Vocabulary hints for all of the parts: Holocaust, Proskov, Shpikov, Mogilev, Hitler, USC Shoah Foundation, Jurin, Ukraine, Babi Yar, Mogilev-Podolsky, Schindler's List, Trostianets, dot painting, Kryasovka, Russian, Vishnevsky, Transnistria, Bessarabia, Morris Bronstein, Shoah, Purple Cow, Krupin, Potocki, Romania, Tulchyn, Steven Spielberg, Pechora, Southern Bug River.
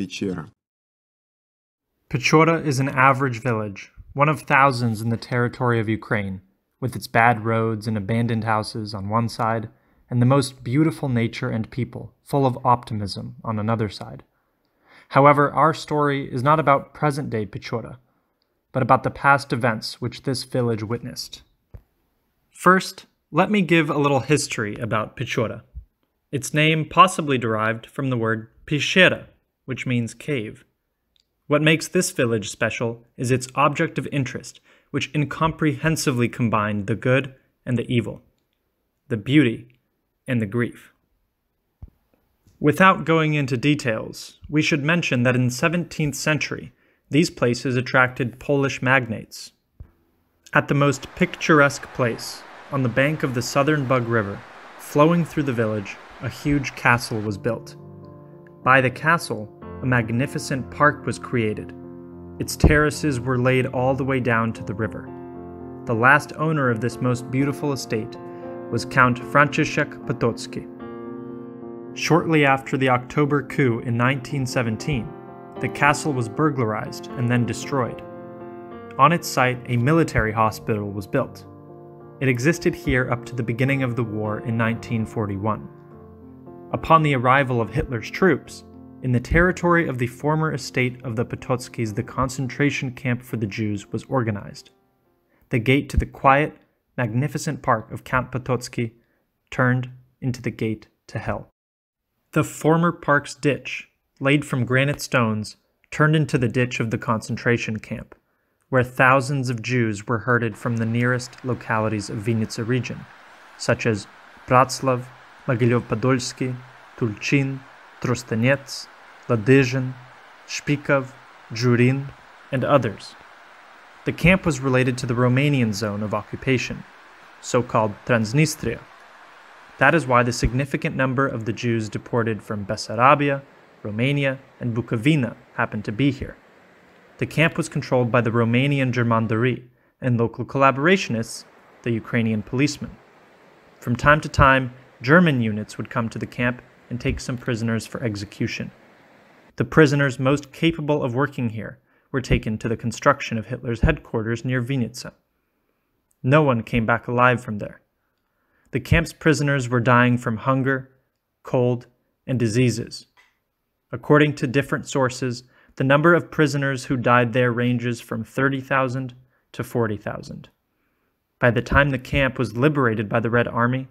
Pechora. Pechora is an average village, one of thousands in the territory of Ukraine, with its bad roads and abandoned houses on one side, and the most beautiful nature and people, full of optimism, on another side. However, our story is not about present-day Pechora, but about the past events which this village witnessed. First, let me give a little history about Pechora. Its name possibly derived from the word peshera, which means cave. What makes this village special is its object of interest, which incomprehensibly combined the good and the evil, the beauty and the grief. Without going into details, we should mention that in the 17th century, these places attracted Polish magnates. At the most picturesque place, on the bank of the Southern Bug River, flowing through the village, a huge castle was built. By the castle, a magnificent park was created. Its terraces were laid all the way down to the river. The last owner of this most beautiful estate was Count Franciszek Potocki. Shortly after the October coup in 1917, the castle was burglarized and then destroyed. On its site, a military hospital was built. It existed here up to the beginning of the war in 1941. Upon the arrival of Hitler's troops, in the territory of the former estate of the Potockis, the concentration camp for the Jews was organized. The gate to the quiet, magnificent park of Count Potocki turned into the gate to hell. The former park's ditch, laid from granite stones, turned into the ditch of the concentration camp, where thousands of Jews were herded from the nearest localities of Vinnitsa region, such as Bratslav, Mogilev-Podolsky, Tulchyn, Trostianets, Ladyzhyn, Shpikov, Jurin, and others. The camp was related to the Romanian zone of occupation, so-called Transnistria. That is why the significant number of the Jews deported from Bessarabia, Romania, and Bukovina happened to be here. The camp was controlled by the Romanian Germanderie and local collaborationists, the Ukrainian policemen. From time to time, German units would come to the camp and take some prisoners for execution. The prisoners most capable of working here were taken to the construction of Hitler's headquarters near Vinnitsa. No one came back alive from there. The camp's prisoners were dying from hunger, cold, and diseases. According to different sources, the number of prisoners who died there ranges from 30,000 to 40,000. By the time the camp was liberated by the Red Army,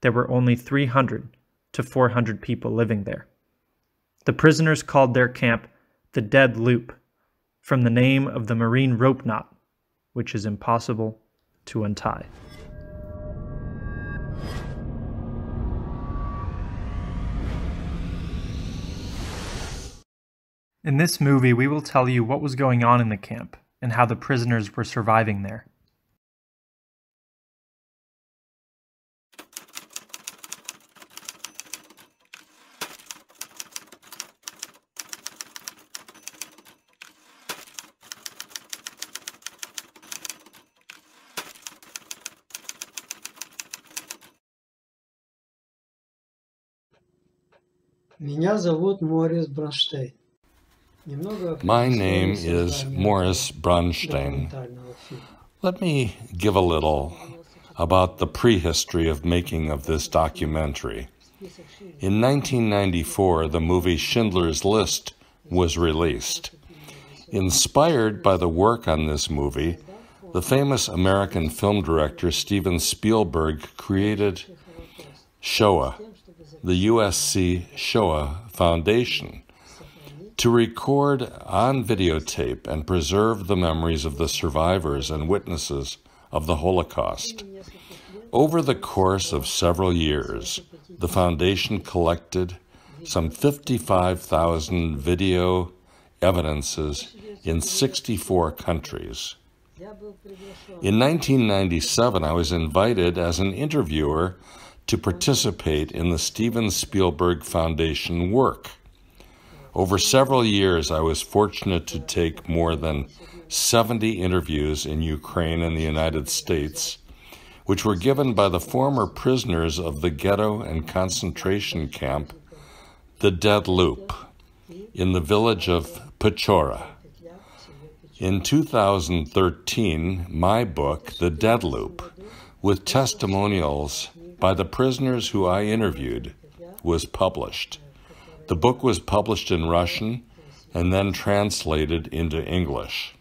there were only 300 to 400 people living there. The prisoners called their camp the Dead Loop, from the name of the marine rope knot, which is impossible to untie. In this movie, we will tell you what was going on in the camp and how the prisoners were surviving there. Меня зовут Морис Бронштейн. My name is Morris Bronstein. Let me give a little about the prehistory of making of this documentary. In 1994, the movie Schindler's List was released. Inspired by the work on this movie, the famous American film director Steven Spielberg created Shoah, the USC Shoah Foundation, to record on videotape and preserve the memories of the survivors and witnesses of the Holocaust. Over the course of several years, the foundation collected some 55,000 video evidences in 64 countries. In 1997, I was invited as an interviewer to participate in the Steven Spielberg Foundation work. Over several years, I was fortunate to take more than 70 interviews in Ukraine and the United States, which were given by the former prisoners of the ghetto and concentration camp, the Dead Loop, in the village of Pechora. In 2013, my book, The Dead Loop, with testimonials by the prisoners who I interviewed, was published. The book was published in Russian and then translated into English.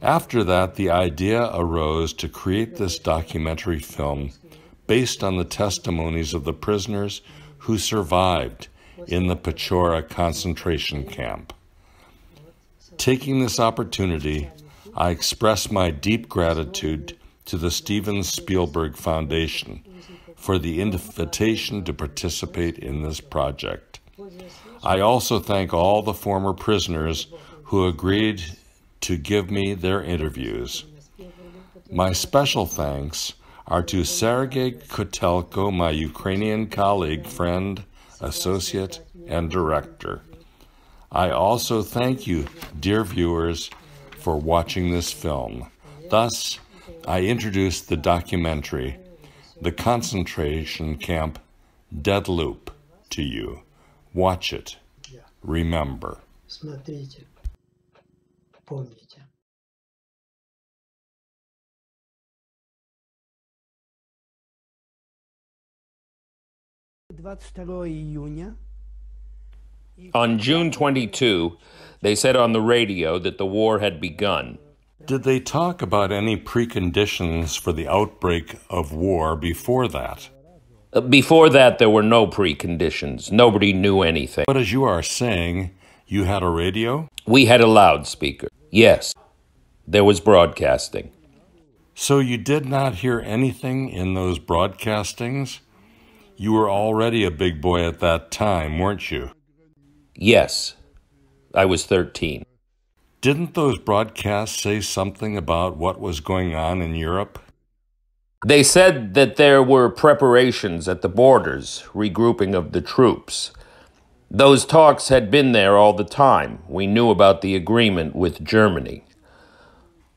After that, the idea arose to create this documentary film based on the testimonies of the prisoners who survived in the Pechora concentration camp. Taking this opportunity, I express my deep gratitude to the Steven Spielberg Foundation for the invitation to participate in this project. I also thank all the former prisoners who agreed to give me their interviews. My special thanks are to Sergei Kotelko, my Ukrainian colleague, friend, associate, and director. I also thank you, dear viewers, for watching this film. Thus, I introduced the documentary, The Concentration Camp Dead Loop, to you. Watch it. Remember. Помните. On June 22, they said on the radio that the war had begun. Did they talk about any preconditions for the outbreak of war before that? Before that, there were no preconditions. Nobody knew anything. But as you are saying, you had a radio? We had a loudspeaker. Yes, there was broadcasting. So you did not hear anything in those broadcastings? You were already a big boy at that time, weren't you? Yes, I was 13. Didn't those broadcasts say something about what was going on in Europe? They said that there were preparations at the borders, regrouping of the troops. Those talks had been there all the time. We knew about the agreement with Germany.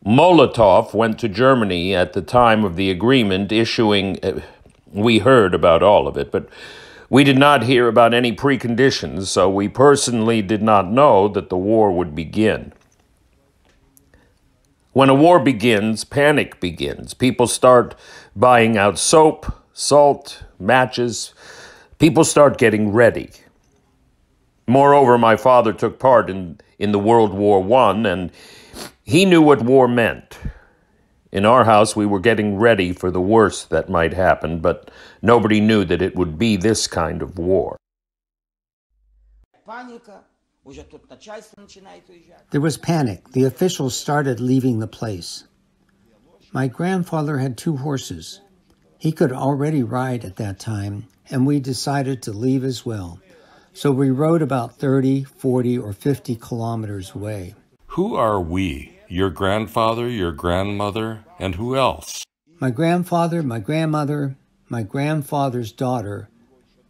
Molotov went to Germany at the time of the agreement, issuing... we heard about all of it, but we did not hear about any preconditions, so we personally did not know that the war would begin. When a war begins, panic begins. People start buying out soap, salt, matches. People start getting ready. Moreover, my father took part in the World War I, and he knew what war meant. In our house, we were getting ready for the worst that might happen, but nobody knew that it would be this kind of war. There was panic. The officials started leaving the place. My grandfather had two horses. He could already ride at that time, and we decided to leave as well. So we rode about 30, 40, or 50 kilometers away. Who are we? Your grandfather, your grandmother, and who else? My grandfather, my grandmother, my grandfather's daughter,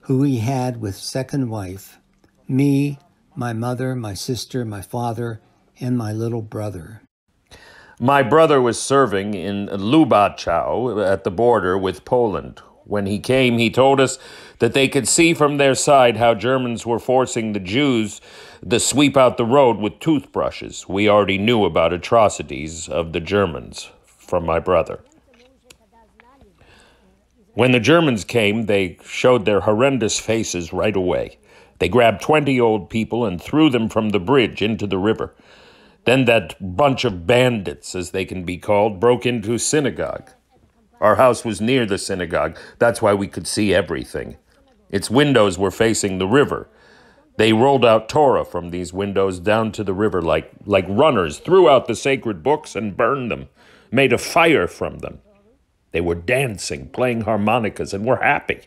who he had with second wife, me, my mother, my sister, my father, and my little brother. My brother was serving in Lubachau at the border with Poland. When he came, he told us that they could see from their side how Germans were forcing the Jews to sweep out the road with toothbrushes. We already knew about atrocities of the Germans from my brother. When the Germans came, they showed their horrendous faces right away. They grabbed 20 old people and threw them from the bridge into the river. Then that bunch of bandits, as they can be called, broke into synagogue. Our house was near the synagogue. That's why we could see everything. Its windows were facing the river. They rolled out Torah from these windows down to the river like runners, threw out the sacred books and burned them, made a fire from them. They were dancing, playing harmonicas, and were happy.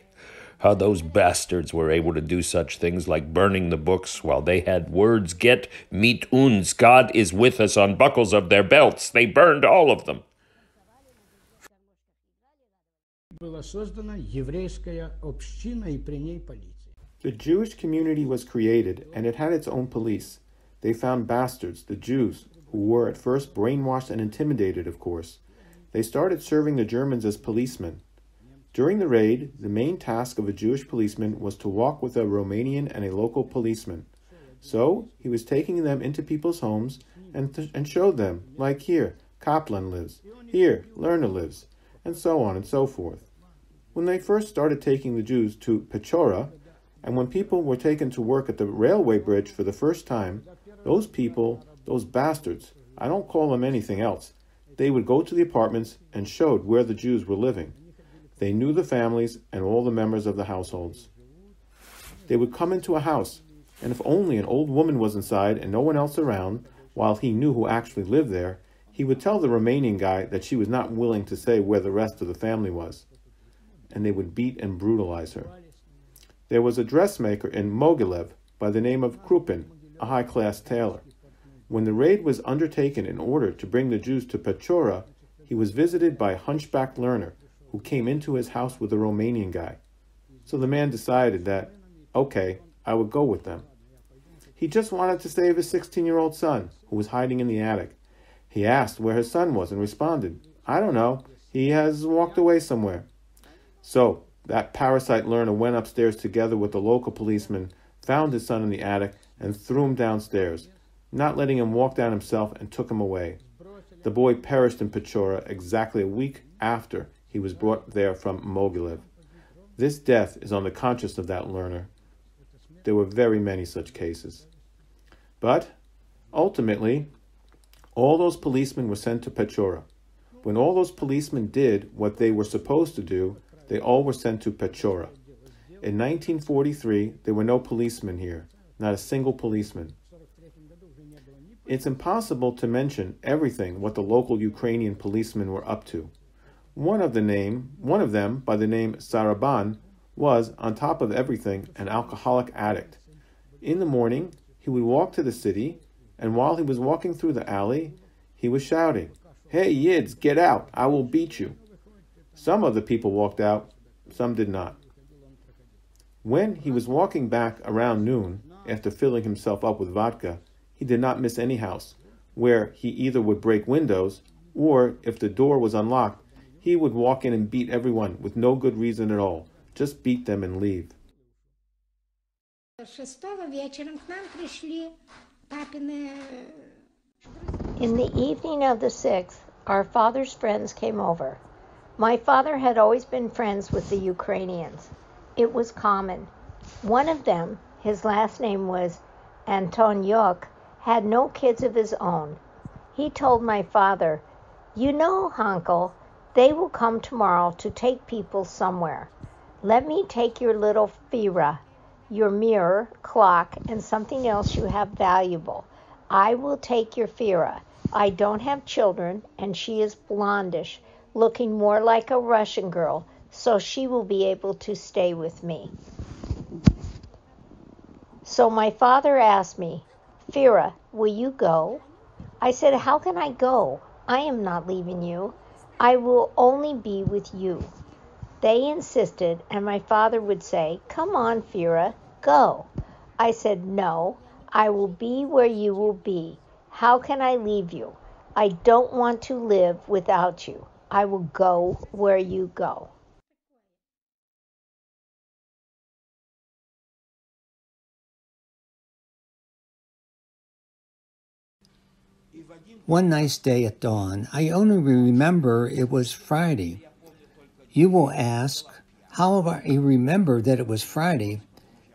How those bastards were able to do such things like burning the books while they had words, "Get mit uns, God is with us," on buckles of their belts. They burned all of them. The Jewish community was created, and it had its own police. They found bastards, the Jews, who were at first brainwashed and intimidated, of course. They started serving the Germans as policemen. During the raid, the main task of a Jewish policeman was to walk with a Romanian and a local policeman. So he was taking them into people's homes and showed them, like here, Kaplan lives, here, Lerner lives, and so on and so forth. When they first started taking the Jews to Pechora, and when people were taken to work at the railway bridge for the first time, those people, those bastards, I don't call them anything else, they would go to the apartments and showed where the Jews were living. They knew the families and all the members of the households. They would come into a house, and if only an old woman was inside and no one else around, while he knew who actually lived there, he would tell the Romanian guy that she was not willing to say where the rest of the family was. And they would beat and brutalize her. There was a dressmaker in Mogilev by the name of Krupin, a high-class tailor. When the raid was undertaken in order to bring the Jews to Pechora, he was visited by hunchback Lerner, who came into his house with a Romanian guy. So the man decided that, okay, I would go with them. He just wanted to save his 16-year-old son, who was hiding in the attic. He asked where his son was and responded, I don't know, he has walked away somewhere. So that parasite Lerner went upstairs together with the local policeman, found his son in the attic, and threw him downstairs, not letting him walk down himself, and took him away. The boy perished in Pechora exactly a week after he was brought there from Mogilev. This death is on the conscience of that Lerner. There were very many such cases. But ultimately, all those policemen were sent to Pechora. When all those policemen did what they were supposed to do, they all were sent to Pechora. In 1943, there were no policemen here, not a single policeman. It's impossible to mention everything what the local Ukrainian policemen were up to. One of them, by the name Saraban, was, on top of everything, an alcoholic addict. In the morning, he would walk to the city, and while he was walking through the alley, he was shouting, "Hey, Yids, get out! I will beat you!" Some of the people walked out, some did not. When he was walking back around noon, after filling himself up with vodka, he did not miss any house, where he either would break windows, or, if the door was unlocked, he would walk in and beat everyone with no good reason at all, just beat them and leave. In the evening of the 6th, our father's friends came over. My father had always been friends with the Ukrainians. It was common. One of them, his last name was Antonyuk, had no kids of his own. He told my father, "You know, Hankel, they will come tomorrow to take people somewhere. Let me take your little Fira, your mirror, clock, and something else you have valuable. I will take your Fira. I don't have children, and she is blondish, looking more like a Russian girl, so she will be able to stay with me." So my father asked me, "Fira, will you go?" I said, "How can I go? I am not leaving you. I will only be with you." They insisted, and my father would say, "Come on, Fira, go." I said, "No, I will be where you will be. How can I leave you? I don't want to live without you. I will go where you go." One nice day at dawn, I only remember it was Friday. You will ask, how have I remembered that it was Friday?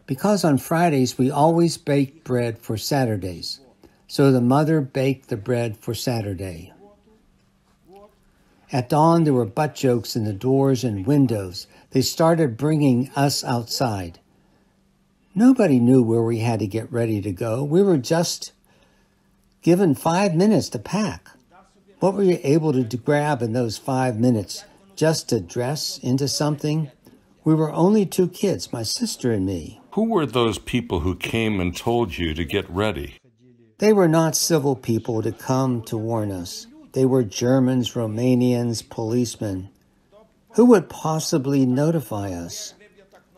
Because on Fridays we always baked bread for Saturdays. So the mother baked the bread for Saturday. At dawn, there were butt jokes in the doors and windows. They started bringing us outside. Nobody knew where we had to get ready to go. We were just given 5 minutes to pack. What were you able to grab in those 5 minutes? Just to dress into something? We were only two kids, my sister and me. Who were those people who came and told you to get ready? They were not civil people to come to warn us. They were Germans, Romanians, policemen. Who would possibly notify us?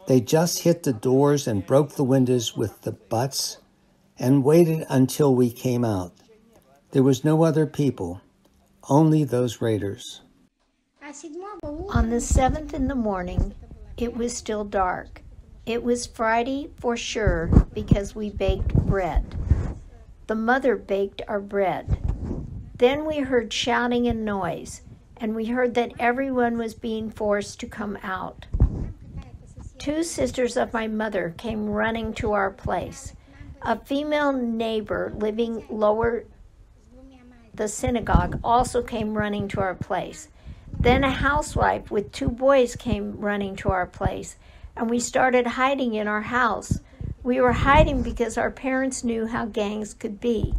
They just hit the doors and broke the windows with the butts and waited until we came out. There was no other people, only those raiders. On the 7th in the morning, it was still dark. It was Friday for sure because we baked bread. The mother baked our bread. Then we heard shouting and noise, and we heard that everyone was being forced to come out. Two sisters of my mother came running to our place. A female neighbor living lower the synagogue also came running to our place. Then a housewife with two boys came running to our place, and we started hiding in our house. We were hiding because our parents knew how gangs could be.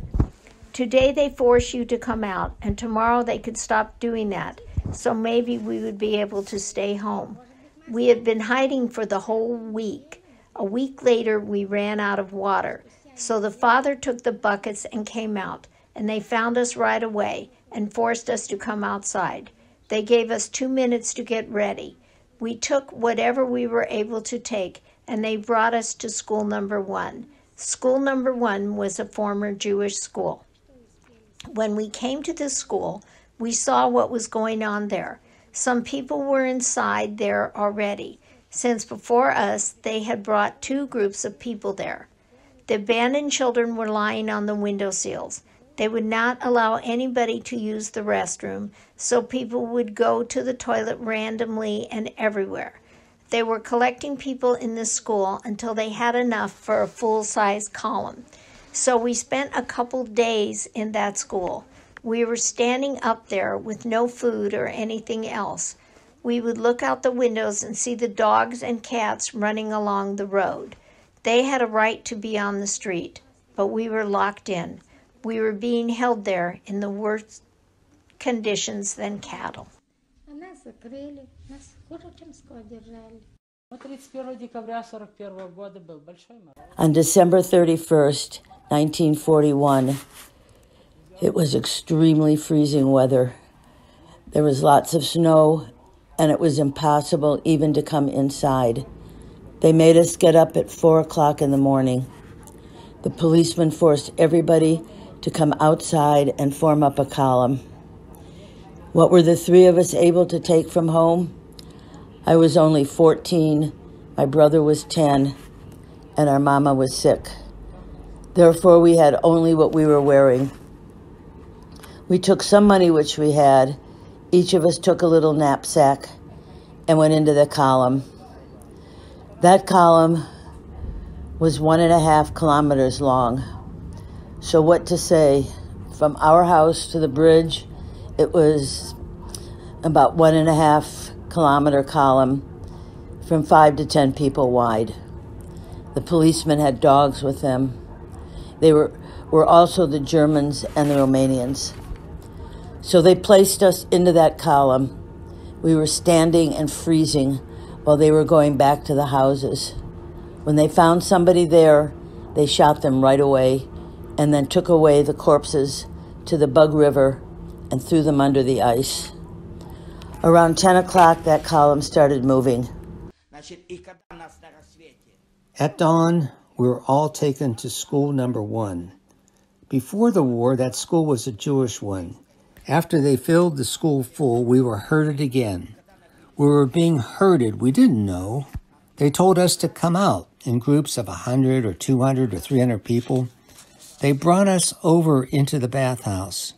Today they force you to come out, and tomorrow they could stop doing that, so maybe we would be able to stay home. We had been hiding for the whole week. A week later, we ran out of water. So the father took the buckets and came out, and they found us right away and forced us to come outside. They gave us 2 minutes to get ready. We took whatever we were able to take, and they brought us to school number one. School number one was a former Jewish school. When we came to this school, we saw what was going on there. Some people were inside there already. Since before us, they had brought two groups of people there. The abandoned children were lying on the window sills. They would not allow anybody to use the restroom, so people would go to the toilet randomly and everywhere. They were collecting people in this school until they had enough for a full-size column. So we spent a couple days in that school. We were standing up there with no food or anything else. We would look out the windows and see the dogs and cats running along the road. They had a right to be on the street, but we were locked in. We were being held there in the worse conditions than cattle. On December 31st, 1941, it was extremely freezing weather. There was lots of snow, and it was impossible even to come inside. They made us get up at 4 o'clock in the morning. The policemen forced everybody to come outside and form up a column. What were the three of us able to take from home? I was only 14, my brother was 10, and our mama was sick. Therefore, we had only what we were wearing. We took some money which we had. Each of us took a little knapsack and went into the column. That column was 1.5 kilometers long. So what to say? From our house to the bridge, it was about 1.5 kilometer column from 5 to 10 people wide. The policemen had dogs with them. They were also the Germans and the Romanians. So they placed us into that column. We were standing and freezing while they were going back to the houses. When they found somebody there, they shot them right away and then took away the corpses to the Bug River and threw them under the ice. Around 10 o'clock, that column started moving. At dawn, we were all taken to school number one. Before the war, that school was a Jewish one. After they filled the school full, we were herded again. We were being herded. We didn't know. They told us to come out in groups of 100 or 200 or 300 people. They brought us over into the bathhouse,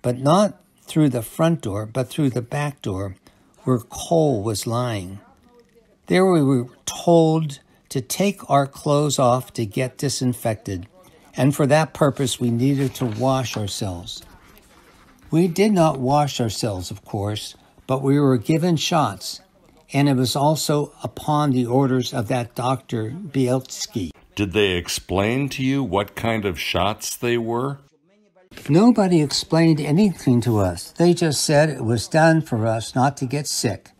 but not through the front door, but through the back door where coal was lying. There we were told to take our clothes off to get disinfected, and for that purpose we needed to wash ourselves. We did not wash ourselves, of course, but we were given shots, and it was also upon the orders of that Dr. Bielski. Did they explain to you what kind of shots they were? Nobody explained anything to us. They just said it was done for us not to get sick.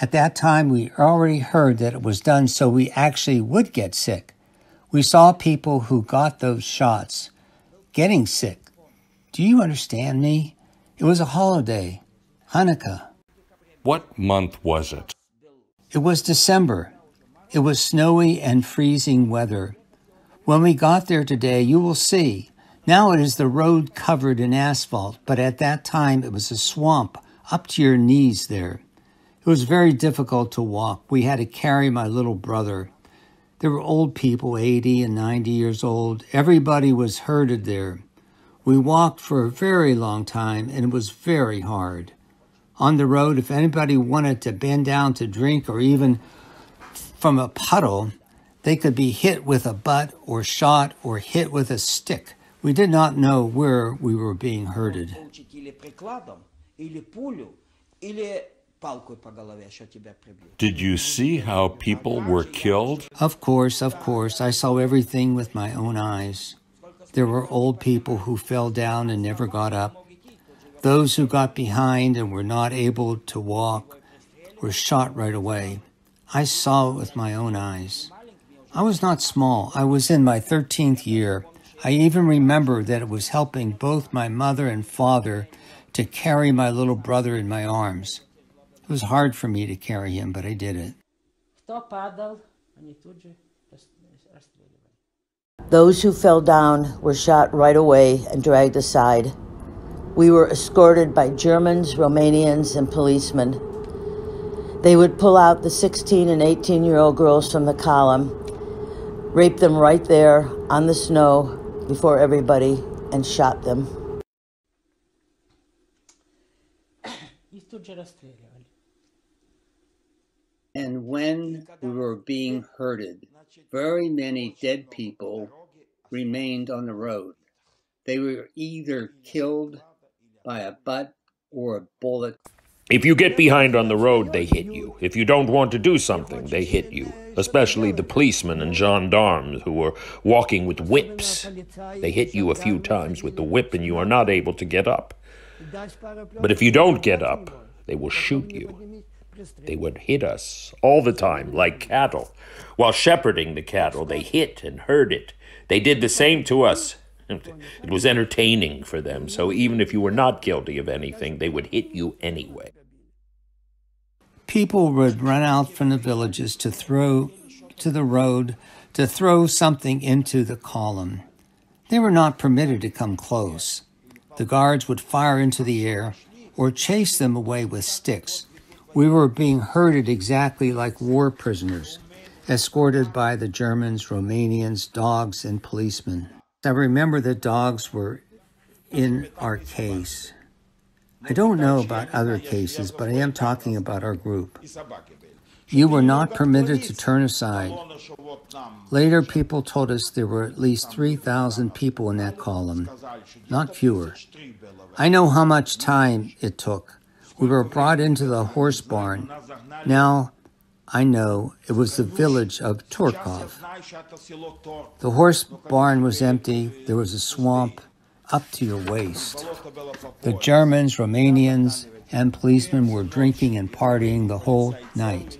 At that time, we already heard that it was done so we actually would get sick. We saw people who got those shots getting sick. Do you understand me? It was a holiday, Hanukkah. What month was it? It was December. It was snowy and freezing weather. When we got there today, you will see. Now it is the road covered in asphalt, but at that time it was a swamp up to your knees there. It was very difficult to walk. We had to carry my little brother. There were old people, 80 and 90 years old. Everybody was herded there. We walked for a very long time, and it was very hard. On the road, if anybody wanted to bend down to drink or even from a puddle, they could be hit with a butt or shot or hit with a stick. We did not know where we were being herded. Did you see how people were killed? Of course. I saw everything with my own eyes. There were old people who fell down and never got up. Those who got behind and were not able to walk were shot right away. I saw it with my own eyes. I was not small. I was in my 13th year. I even remember that it was helping both my mother and father to carry my little brother in my arms. It was hard for me to carry him, but I did it. Those who fell down were shot right away and dragged aside. We were escorted by Germans, Romanians, and policemen. They would pull out the 16- and 18-year-old girls from the column, rape them right there on the snow before everybody, and shot them. And when we were being herded, very many dead people remained on the road. They were either killed by a butt or a bullet. If you get behind on the road, they hit you. If you don't want to do something, they hit you. Especially the policemen and gendarmes who were walking with whips. They hit you a few times with the whip and you are not able to get up. But if you don't get up, they will shoot you. They would hit us all the time, like cattle. While shepherding the cattle, they hit and herd it. They did the same to us. It was entertaining for them, so even if you were not guilty of anything, they would hit you anyway. People would run out from the villages to throw to the road, to throw something into the column. They were not permitted to come close. The guards would fire into the air or chase them away with sticks. We were being herded exactly like war prisoners, escorted by the Germans, Romanians, dogs, and policemen. I remember the dogs were in our case. I don't know about other cases, but I am talking about our group. You were not permitted to turn aside. Later, people told us there were at least 3,000 people in that column, not fewer. I know how much time it took. We were brought into the horse barn. Now, I know it was the village of Turkov. The horse barn was empty. There was a swamp up to your waist. The Germans, Romanians, and policemen were drinking and partying the whole night.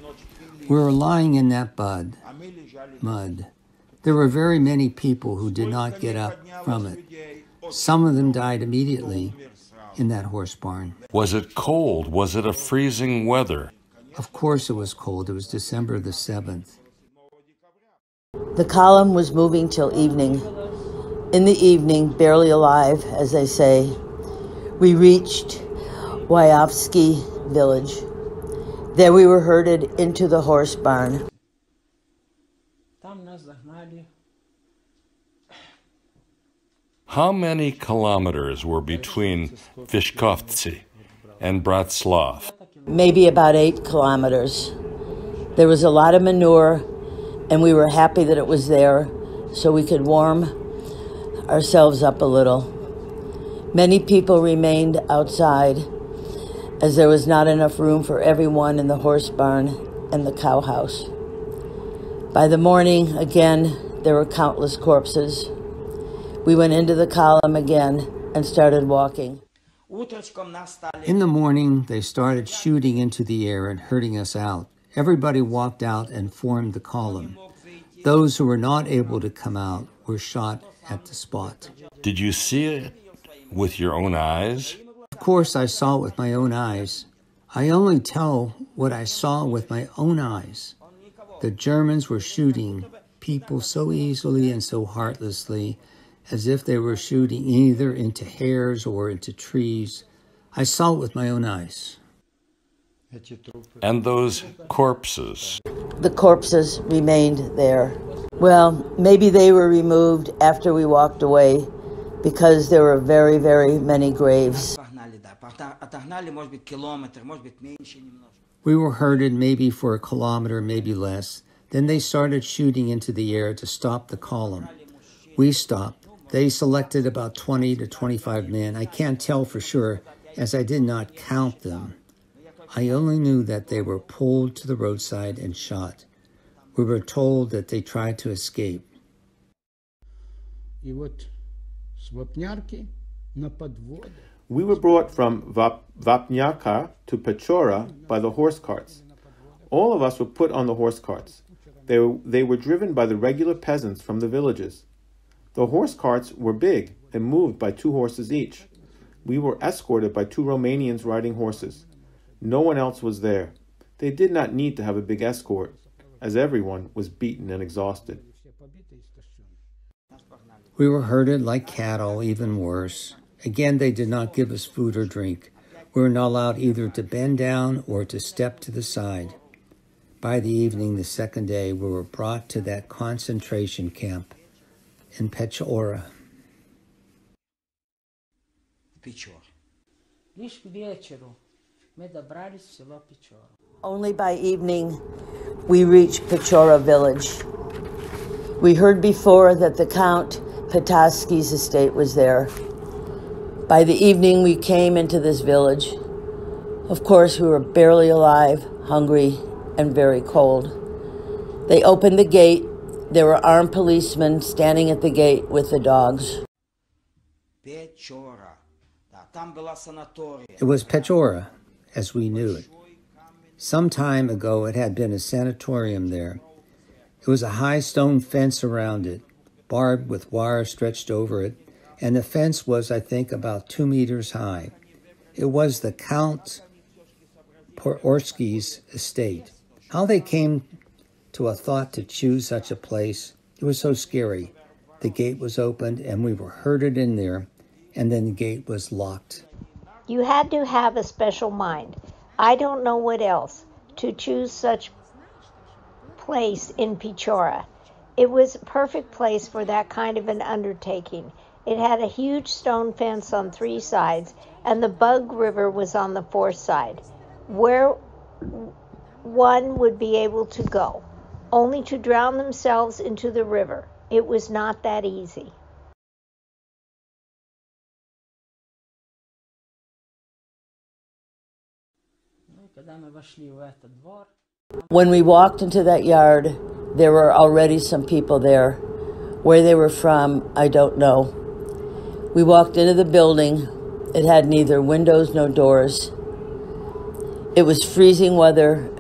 We were lying in that mud. There were very many people who did not get up from it. Some of them died immediately in that horse barn. Was it cold? Was it a freezing weather? Of course it was cold. It was December the 7th. The column was moving till evening. In the evening, barely alive, as they say, we reached Wyovsky village. There we were herded into the horse barn. How many kilometers were between Vishkovtsy and Bratslav? Maybe about 8 kilometers. There was a lot of manure, and we were happy that it was there so we could warm ourselves up a little. Many people remained outside as there was not enough room for everyone in the horse barn and the cow house. By the morning, again, there were countless corpses. We went into the column again and started walking. In the morning, they started shooting into the air and herding us out. Everybody walked out and formed the column. Those who were not able to come out were shot at the spot. Did you see it with your own eyes? Of course I saw it with my own eyes. I only tell what I saw with my own eyes. The Germans were shooting people so easily and so heartlessly, as if they were shooting either into hairs or into trees. I saw it with my own eyes. And those corpses? The corpses remained there. Well, maybe they were removed after we walked away because there were very, very many graves. We were herded maybe for a kilometer, maybe less. Then they started shooting into the air to stop the column. We stopped. They selected about 20 to 25 men. I can't tell for sure, as I did not count them. I only knew that they were pulled to the roadside and shot. We were told that they tried to escape. We were brought from Vapnyaka to Pechora by the horse carts. All of us were put on the horse carts. They were driven by the regular peasants from the villages. The horse carts were big and moved by two horses each. We were escorted by two Romanians riding horses. No one else was there. They did not need to have a big escort, as everyone was beaten and exhausted. We were herded like cattle, even worse. Again, they did not give us food or drink. We were not allowed either to bend down or to step to the side. By the evening, the second day, we were brought to that concentration camp in Pechora. Only by evening, we reached Pechora village. We heard before that the Count Potocki's estate was there. By the evening, we came into this village. Of course, we were barely alive, hungry, and very cold. They opened the gate. There were armed policemen standing at the gate with the dogs. It was Pechora, as we knew it. Some time ago, it had been a sanatorium there. It was a high stone fence around it, barbed with wire stretched over it, and the fence was, I think, about 2 meters high. It was the Count Potocki's estate. How they came to a thought to choose such a place, it was so scary. The gate was opened and we were herded in there, and then the gate was locked. You had to have a special mind, I don't know what else, to choose such place in Pechora. It was a perfect place for that kind of an undertaking. It had a huge stone fence on 3 sides, and the Bug River was on the 4th side, where one would be able to go, only to drown themselves into the river. It was not that easy. When we walked into that yard, there were already some people there. Where they were from, I don't know. We walked into the building. It had neither windows nor doors. It was freezing weather,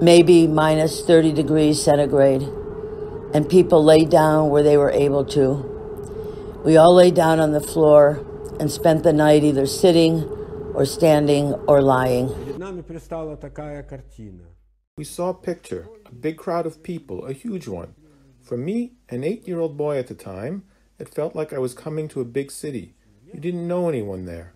maybe minus 30 degrees centigrade, and people lay down where they were able to. We all lay down on the floor and spent the night either sitting or standing or lying. We saw a picture, a big crowd of people, a huge one. For me, an 8-year-old boy at the time, it felt like I was coming to a big city. You didn't know anyone there.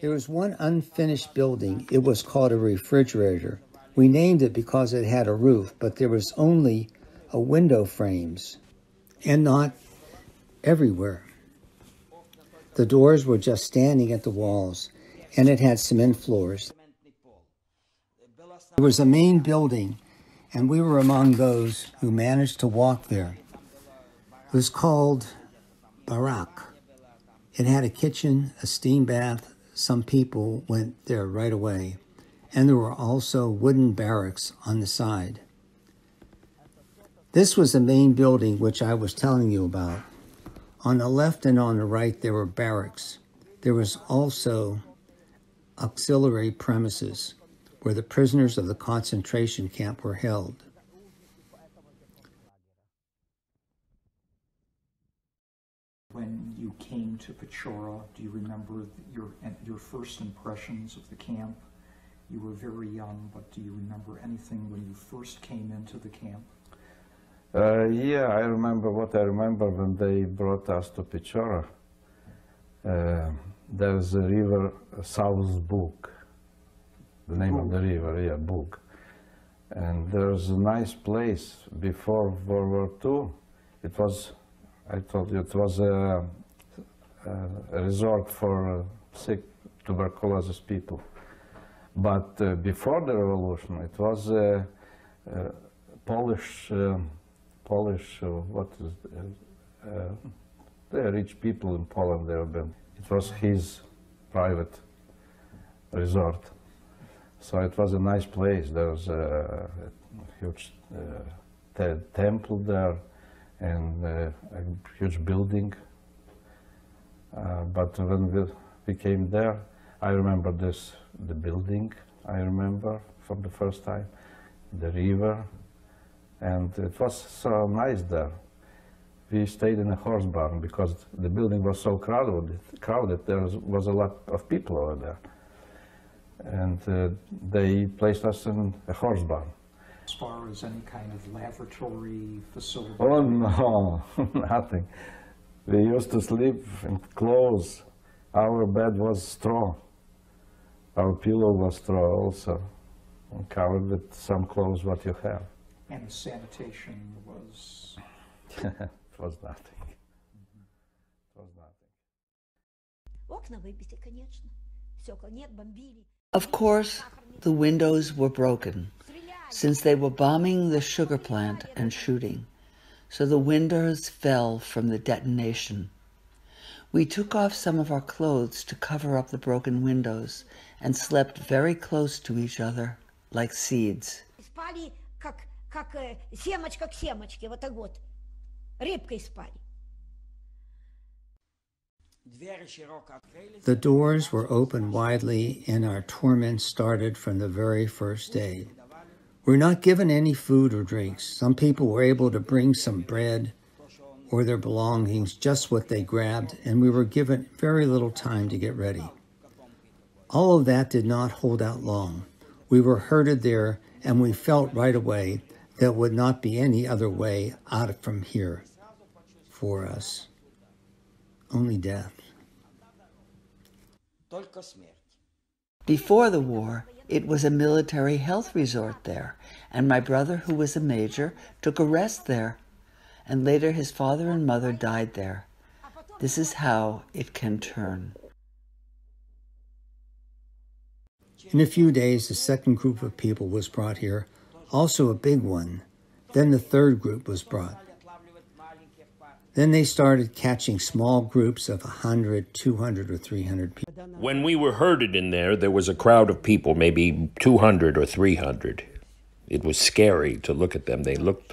There was one unfinished building. It was called a refrigerator. We named it because it had a roof, but there was only a window frames, and not everywhere. The doors were just standing at the walls, and it had cement floors. There was a main building, and we were among those who managed to walk there. It was called Barak. It had a kitchen, a steam bath. Some people went there right away. And there were also wooden barracks on the side. This was the main building which I was telling you about. On the left and on the right, there were barracks. There was also auxiliary premises where the prisoners of the concentration camp were held. When you came to Pechora, do you remember your first impressions of the camp? You were very young, but do you remember anything when you first came into the camp? Yeah, I remember what I remember when they brought us to Pechora. There's a river, Southern Bug the name of the river, yeah, Bug. And there's a nice place before World War II. It was, I told you, it was a resort for sick tuberculosis people. But before the revolution, it was Polish, what is the rich people in Poland, they have been. It was his private resort. So it was a nice place. There was a huge temple there and a huge building. But when we came there, I remember this, the building, I remember for the first time, the river, and it was so nice there. We stayed in a horse barn because the building was so crowded, there was a lot of people over there. And they placed us in a horse barn. As far as any kind of laboratory facility? Oh no, nothing. We used to sleep in clothes. Our bed was straw. Our pillow was straw also, covered with some clothes what you have. And the sanitation was? It was nothing. It was nothing. Of course, the windows were broken, since they were bombing the sugar plant and shooting, so the windows fell from the detonation. We took off some of our clothes to cover up the broken windows and slept very close to each other, like seeds. The doors were open widely, and our torment started from the very first day. We were not given any food or drinks. Some people were able to bring some bread or their belongings, just what they grabbed, and we were given very little time to get ready. All of that did not hold out long. We were herded there, and we felt right away there would not be any other way out from here for us. Only death. Before the war, it was a military health resort there, and my brother, who was a major, took a rest there, and later his father and mother died there. This is how it can turn. In a few days, the second group of people was brought here, also a big one. Then the third group was brought. Then they started catching small groups of 100, 200, or 300 people. When we were herded in there, there was a crowd of people, maybe 200 or 300. It was scary to look at them. They looked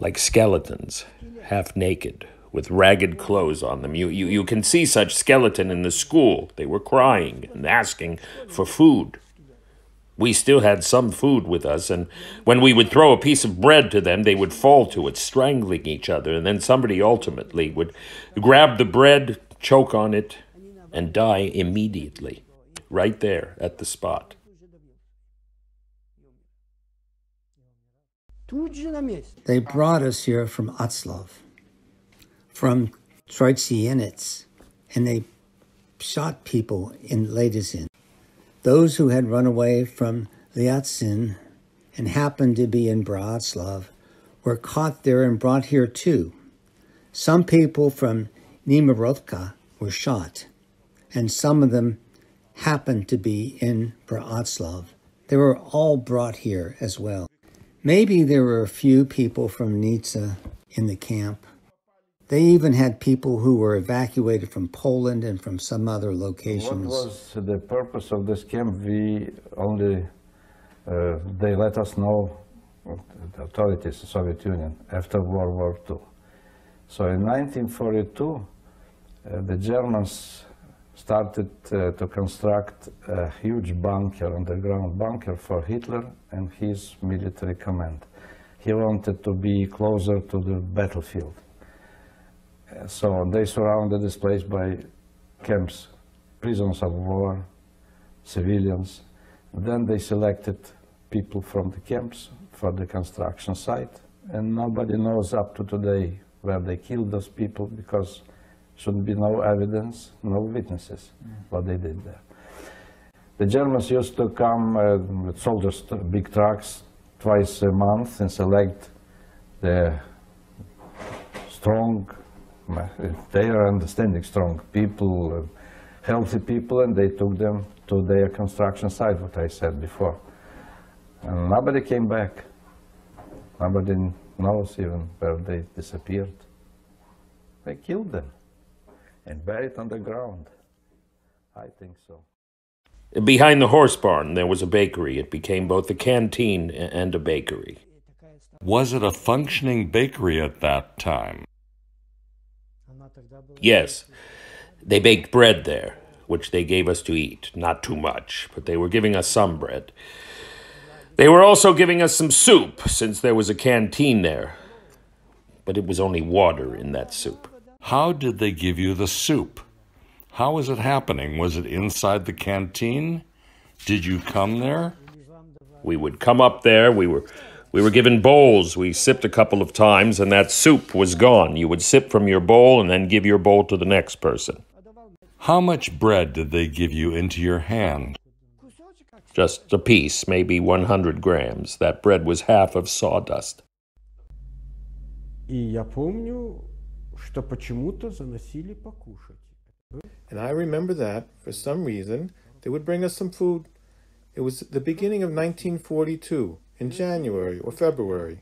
like skeletons, half naked, with ragged clothes on them. You can see such skeleton in the school. They were crying and asking for food. We still had some food with us, and when we would throw a piece of bread to them, they would fall to it, strangling each other, and then somebody ultimately would grab the bread, choke on it, and die immediately, right there at the spot. They brought us here from Bratslav, from Trostianets, and they shot people in Ladyzhyn. Those who had run away from Ladyzhyn and happened to be in Bratslav were caught there and brought here too. Some people from Nemirovka were shot, and some of them happened to be in Bratslav. They were all brought here as well. Maybe there were a few people from Vinnitsa in the camp. They even had people who were evacuated from Poland and from some other locations. What was the purpose of this camp? We only, they let us know, the authorities, the Soviet Union, after World War II. So in 1942, the Germans started to construct a huge bunker, underground bunker for Hitler and his military command. He wanted to be closer to the battlefield. So they surrounded this place by camps, prisoners of war, civilians. Then they selected people from the camps for the construction site. And nobody knows up to today where they killed those people, because should be no evidence, no witnesses, what they did there. The Germans used to come with soldiers, big trucks, twice a month and select the strong, they are understanding strong people, healthy people, and they took them to their construction site, what I said before. And nobody came back. Nobody knows even where they disappeared. They killed them and buried underground. I think so. Behind the horse barn, there was a bakery. It became both a canteen and a bakery. Was it a functioning bakery at that time? Yes. They baked bread there, which they gave us to eat. Not too much, but they were giving us some bread. They were also giving us some soup, since there was a canteen there. But it was only water in that soup. How did they give you the soup? How was it happening? Was it inside the canteen? Did you come there? We would come up there. We were given bowls. We sipped a couple of times, and that soup was gone. You would sip from your bowl and then give your bowl to the next person. How much bread did they give you into your hand? Just a piece, maybe 100 grams. That bread was half of sawdust. And I remember that, for some reason, they would bring us some food. It was the beginning of 1942, in January or February.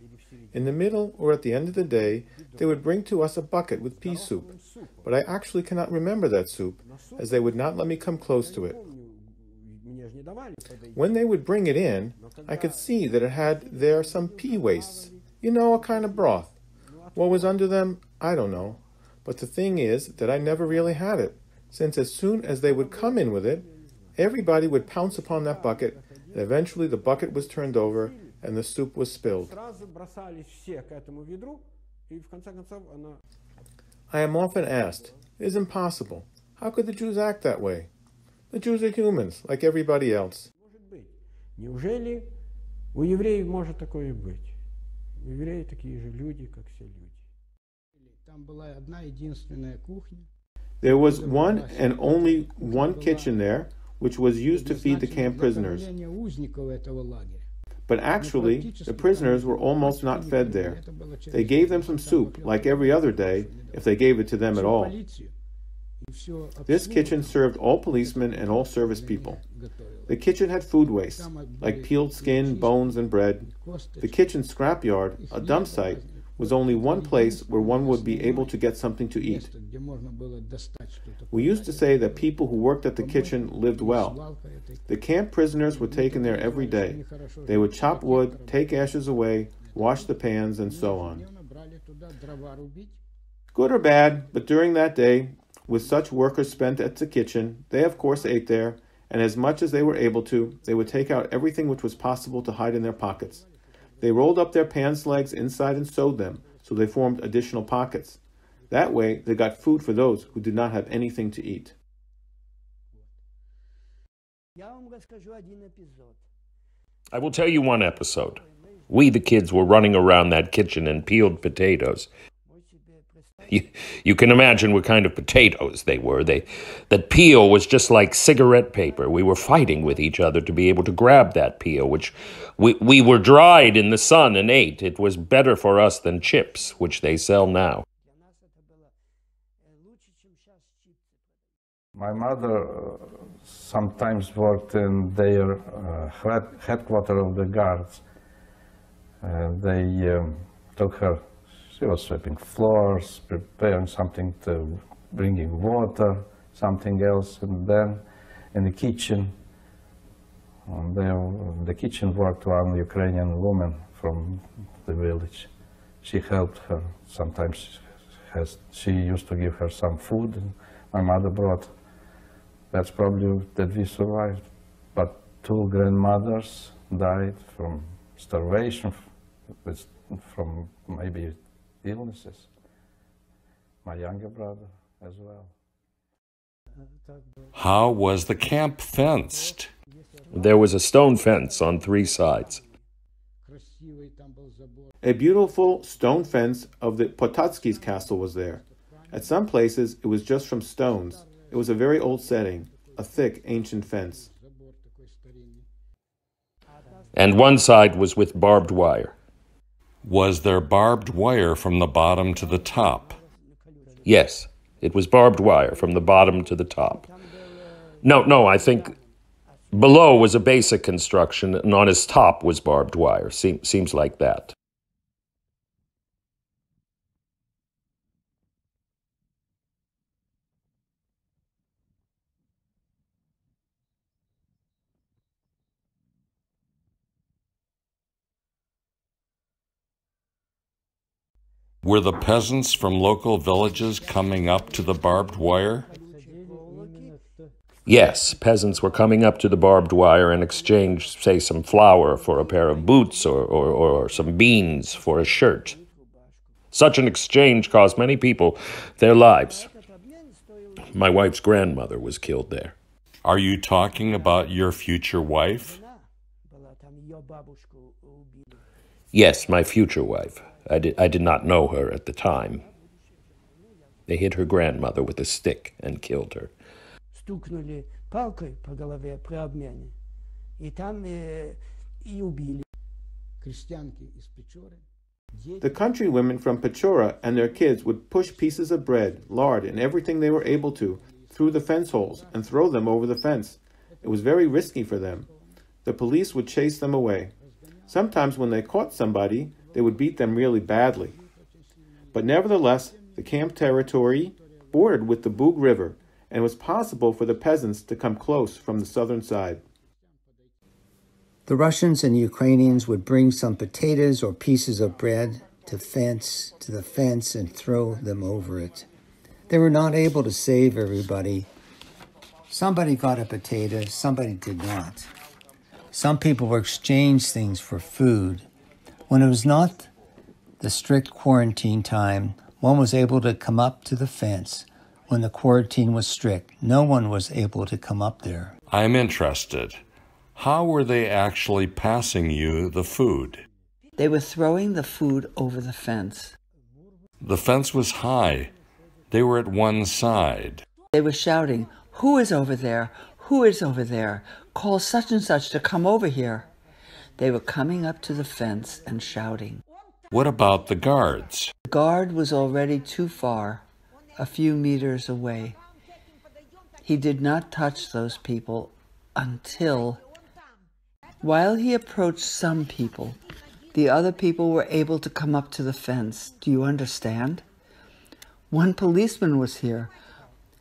In the middle or at the end of the day, they would bring to us a bucket with pea soup. But I actually cannot remember that soup, as they would not let me come close to it. When they would bring it in, I could see that it had there some pea wastes, you know, a kind of broth. What was under them, I don't know. But the thing is that I never really had it, since as soon as they would come in with it, everybody would pounce upon that bucket, and eventually the bucket was turned over and the soup was spilled. I am often asked, it is impossible. How could the Jews act that way? The Jews are humans, like everybody else. There was one and only one kitchen there, which was used to feed the camp prisoners. But actually, the prisoners were almost not fed there. They gave them some soup, like every other day, if they gave it to them at all. This kitchen served all policemen and all service people. The kitchen had food waste, like peeled skin, bones, and bread. The kitchen scrapyard, a dump site, was only one place where one would be able to get something to eat. We used to say that people who worked at the kitchen lived well. The camp prisoners were taken there every day. They would chop wood, take ashes away, wash the pans, and so on. Good or bad, but during that day, with such workers spent at the kitchen, they of course ate there, and as much as they were able to, they would take out everything which was possible to hide in their pockets. They rolled up their pants legs inside and sewed them, so they formed additional pockets. That way, they got food for those who did not have anything to eat. I will tell you one episode. We, the kids, were running around that kitchen and peeled potatoes. You can imagine what kind of potatoes they were. That peel was just like cigarette paper. We were fighting with each other to be able to grab that peel, which we were dried in the sun and ate. It was better for us than chips, which they sell now. My mother sometimes worked in their headquarters of the guards. They took her. She was sweeping floors, preparing something to bringing water, something else, and then in the kitchen. The kitchen worked one Ukrainian woman from the village. She helped her. Sometimes she used to give her some food, and my mother brought. That's probably that we survived. But two grandmothers died from starvation, from maybe illnesses. My younger brother as well. How was the camp fenced? There was a stone fence on three sides. A beautiful stone fence of the Potocki's castle was there. At some places, it was just from stones. It was a very old setting, a thick, ancient fence. and one side was with barbed wire. Was there barbed wire from the bottom to the top? Yes, it was barbed wire from the bottom to the top. No, I think below was a basic construction, and on his top was barbed wire. Seems like that. Were the peasants from local villages coming up to the barbed wire? Yes, peasants were coming up to the barbed wire in exchange, say, some flour for a pair of boots or some beans for a shirt. Such an exchange cost many people their lives. My wife's grandmother was killed there. Are you talking about your future wife? Yes, my future wife. I did not know her at the time. They hit her grandmother with a stick and killed her. The countrywomen from Pechora and their kids would push pieces of bread, lard, and everything they were able to through the fence holes and throw them over the fence. It was very risky for them. The police would chase them away. Sometimes when they caught somebody, they would beat them really badly. But nevertheless, the camp territory bordered with the Bug River, and it was possible for the peasants to come close from the southern side. The Russians and the Ukrainians would bring some potatoes or pieces of bread to the fence and throw them over it. They were not able to save everybody. Somebody got a potato, somebody did not. Some people were exchanged things for food. When it was not the strict quarantine time, one was able to come up to the fence. When the quarantine was strict, no one was able to come up there. I'm interested. How were they actually passing you the food? They were throwing the food over the fence. The fence was high. They were at one side. They were shouting, "Who is over there? Who is over there? Call such and such to come over here." They were coming up to the fence and shouting. What about the guards? The guard was already too far, a few meters away. He did not touch those people until, while he approached some people, the other people were able to come up to the fence. Do you understand? One policeman was here.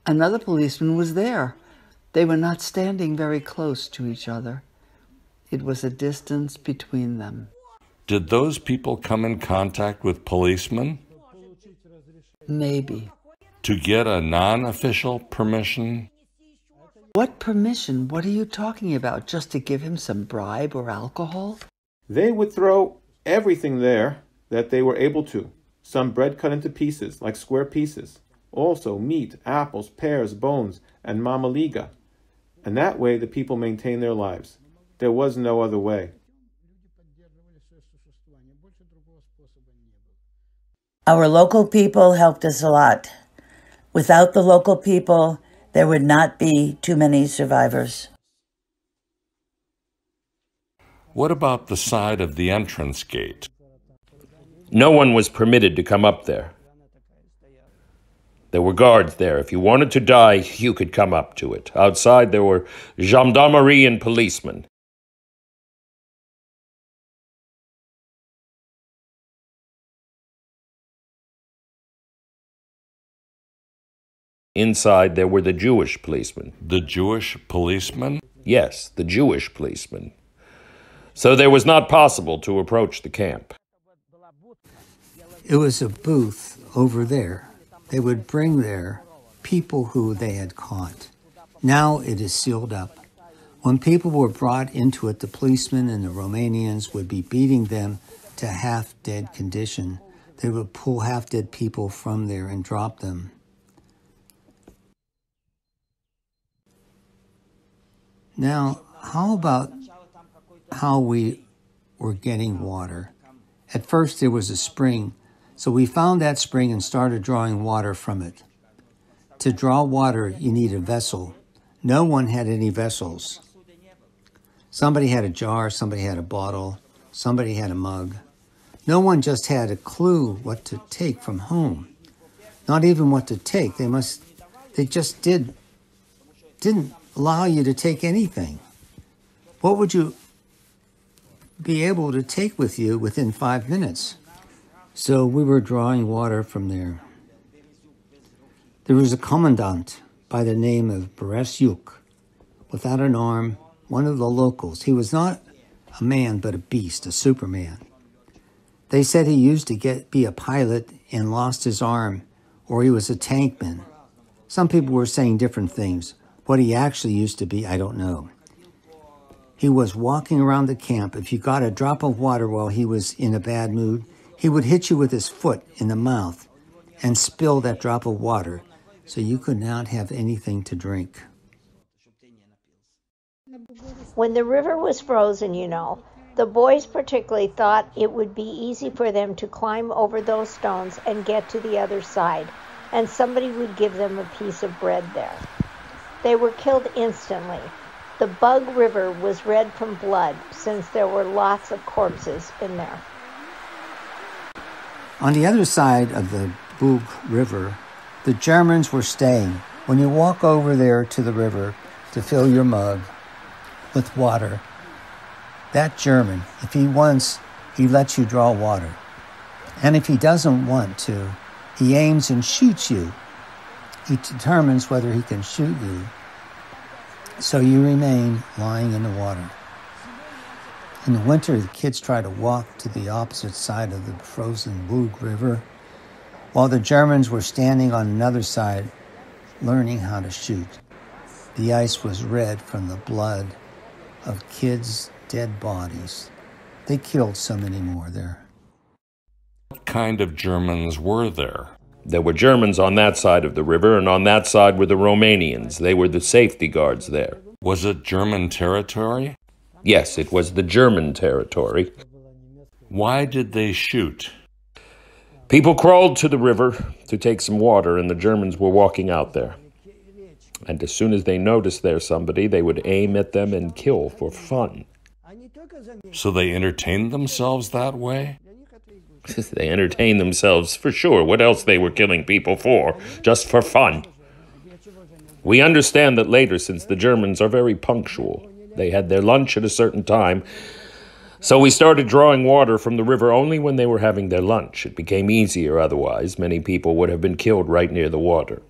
Another policeman was there. They were not standing very close to each other. It was a distance between them. Did those people come in contact with policemen? Maybe. To get a non-official permission? What permission? What are you talking about? Just to give him some bribe or alcohol? They would throw everything there that they were able to. Some bread cut into pieces, like square pieces. Also meat, apples, pears, bones, and mamaliga. And that way the people maintained their lives. There was no other way. Our local people helped us a lot. Without the local people, there would not be too many survivors. What about the side of the entrance gate? No one was permitted to come up there. There were guards there. If you wanted to die, you could come up to it. Outside, there were gendarmerie and policemen. Inside, there were the Jewish policemen. The Jewish policemen? Yes, the Jewish policemen. So there was not possible to approach the camp. It was a booth over there. They would bring there people who they had caught. Now it is sealed up. When people were brought into it, the policemen and the Romanians would be beating them to half-dead condition. They would pull half-dead people from there and drop them. Now, how about how we were getting water? At first there was a spring, so we found that spring and started drawing water from it. To draw water, you need a vessel. No one had any vessels. Somebody had a jar, somebody had a bottle, somebody had a mug. No one just had a clue what to take from home. Not even what to take. They just didn't allow you to take anything. What would you be able to take with you within 5 minutes? So we were drawing water from there. There was a commandant by the name of Beresyuk, without an arm, one of the locals. He was not a man, but a beast, a superman. They said he used to be a pilot and lost his arm, or he was a tankman. Some people were saying different things. What he actually used to be, I don't know. He was walking around the camp. If you got a drop of water while he was in a bad mood, he would hit you with his foot in the mouth and spill that drop of water, so you could not have anything to drink. When the river was frozen, you know, the boys particularly thought it would be easy for them to climb over those stones and get to the other side, and somebody would give them a piece of bread there. They were killed instantly. The Bug River was red from blood, since there were lots of corpses in there. On the other side of the Bug River, the Germans were staying. When you walk over there to the river to fill your mug with water, that German, if he wants, he lets you draw water. And if he doesn't want to, he aims and shoots you. He determines whether he can shoot you. So you remain lying in the water. In the winter, the kids try to walk to the opposite side of the frozen Bug River, while the Germans were standing on another side, learning how to shoot. The ice was red from the blood of kids' dead bodies. They killed so many more there. What kind of Germans were there? There were Germans on that side of the river, and on that side were the Romanians. They were the safety guards there. Was it German territory? Yes, it was the German territory. Why did they shoot? People crawled to the river to take some water, and the Germans were walking out there. And as soon as they noticed there somebody, they would aim at them and kill for fun. So they entertained themselves that way? They entertained themselves for sure. What else they were killing people for? Just for fun. We understand that later, since the Germans are very punctual, they had their lunch at a certain time. So we started drawing water from the river only when they were having their lunch. It became easier otherwise. Many people would have been killed right near the water.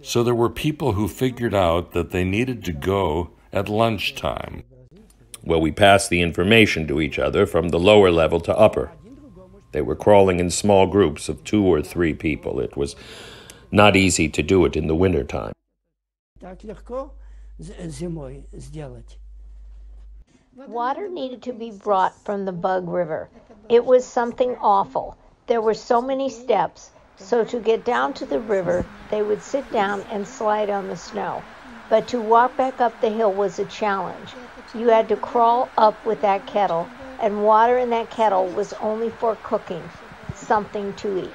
So there were people who figured out that they needed to go at lunchtime. Well, we passed the information to each other from the lower level to upper. They were crawling in small groups of 2 or 3 people. It was not easy to do it in the wintertime. Water needed to be brought from the Bug River. It was something awful. There were so many steps. So to get down to the river, they would sit down and slide on the snow. But to walk back up the hill was a challenge. You had to crawl up with that kettle, and water in that kettle was only for cooking, something to eat.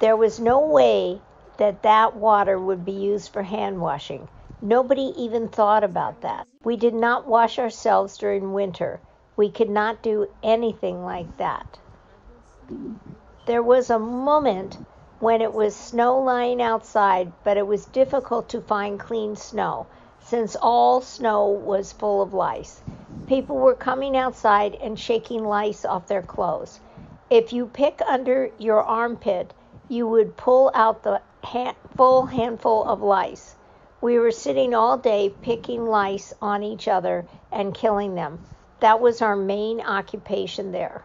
There was no way that that water would be used for hand washing. Nobody even thought about that. We did not wash ourselves during winter. We could not do anything like that. There was a moment when it was snow lying outside, but it was difficult to find clean snow, since all snow was full of lice. People were coming outside and shaking lice off their clothes. If you pick under your armpit, you would pull out the full handful of lice. We were sitting all day picking lice on each other and killing them. That was our main occupation there.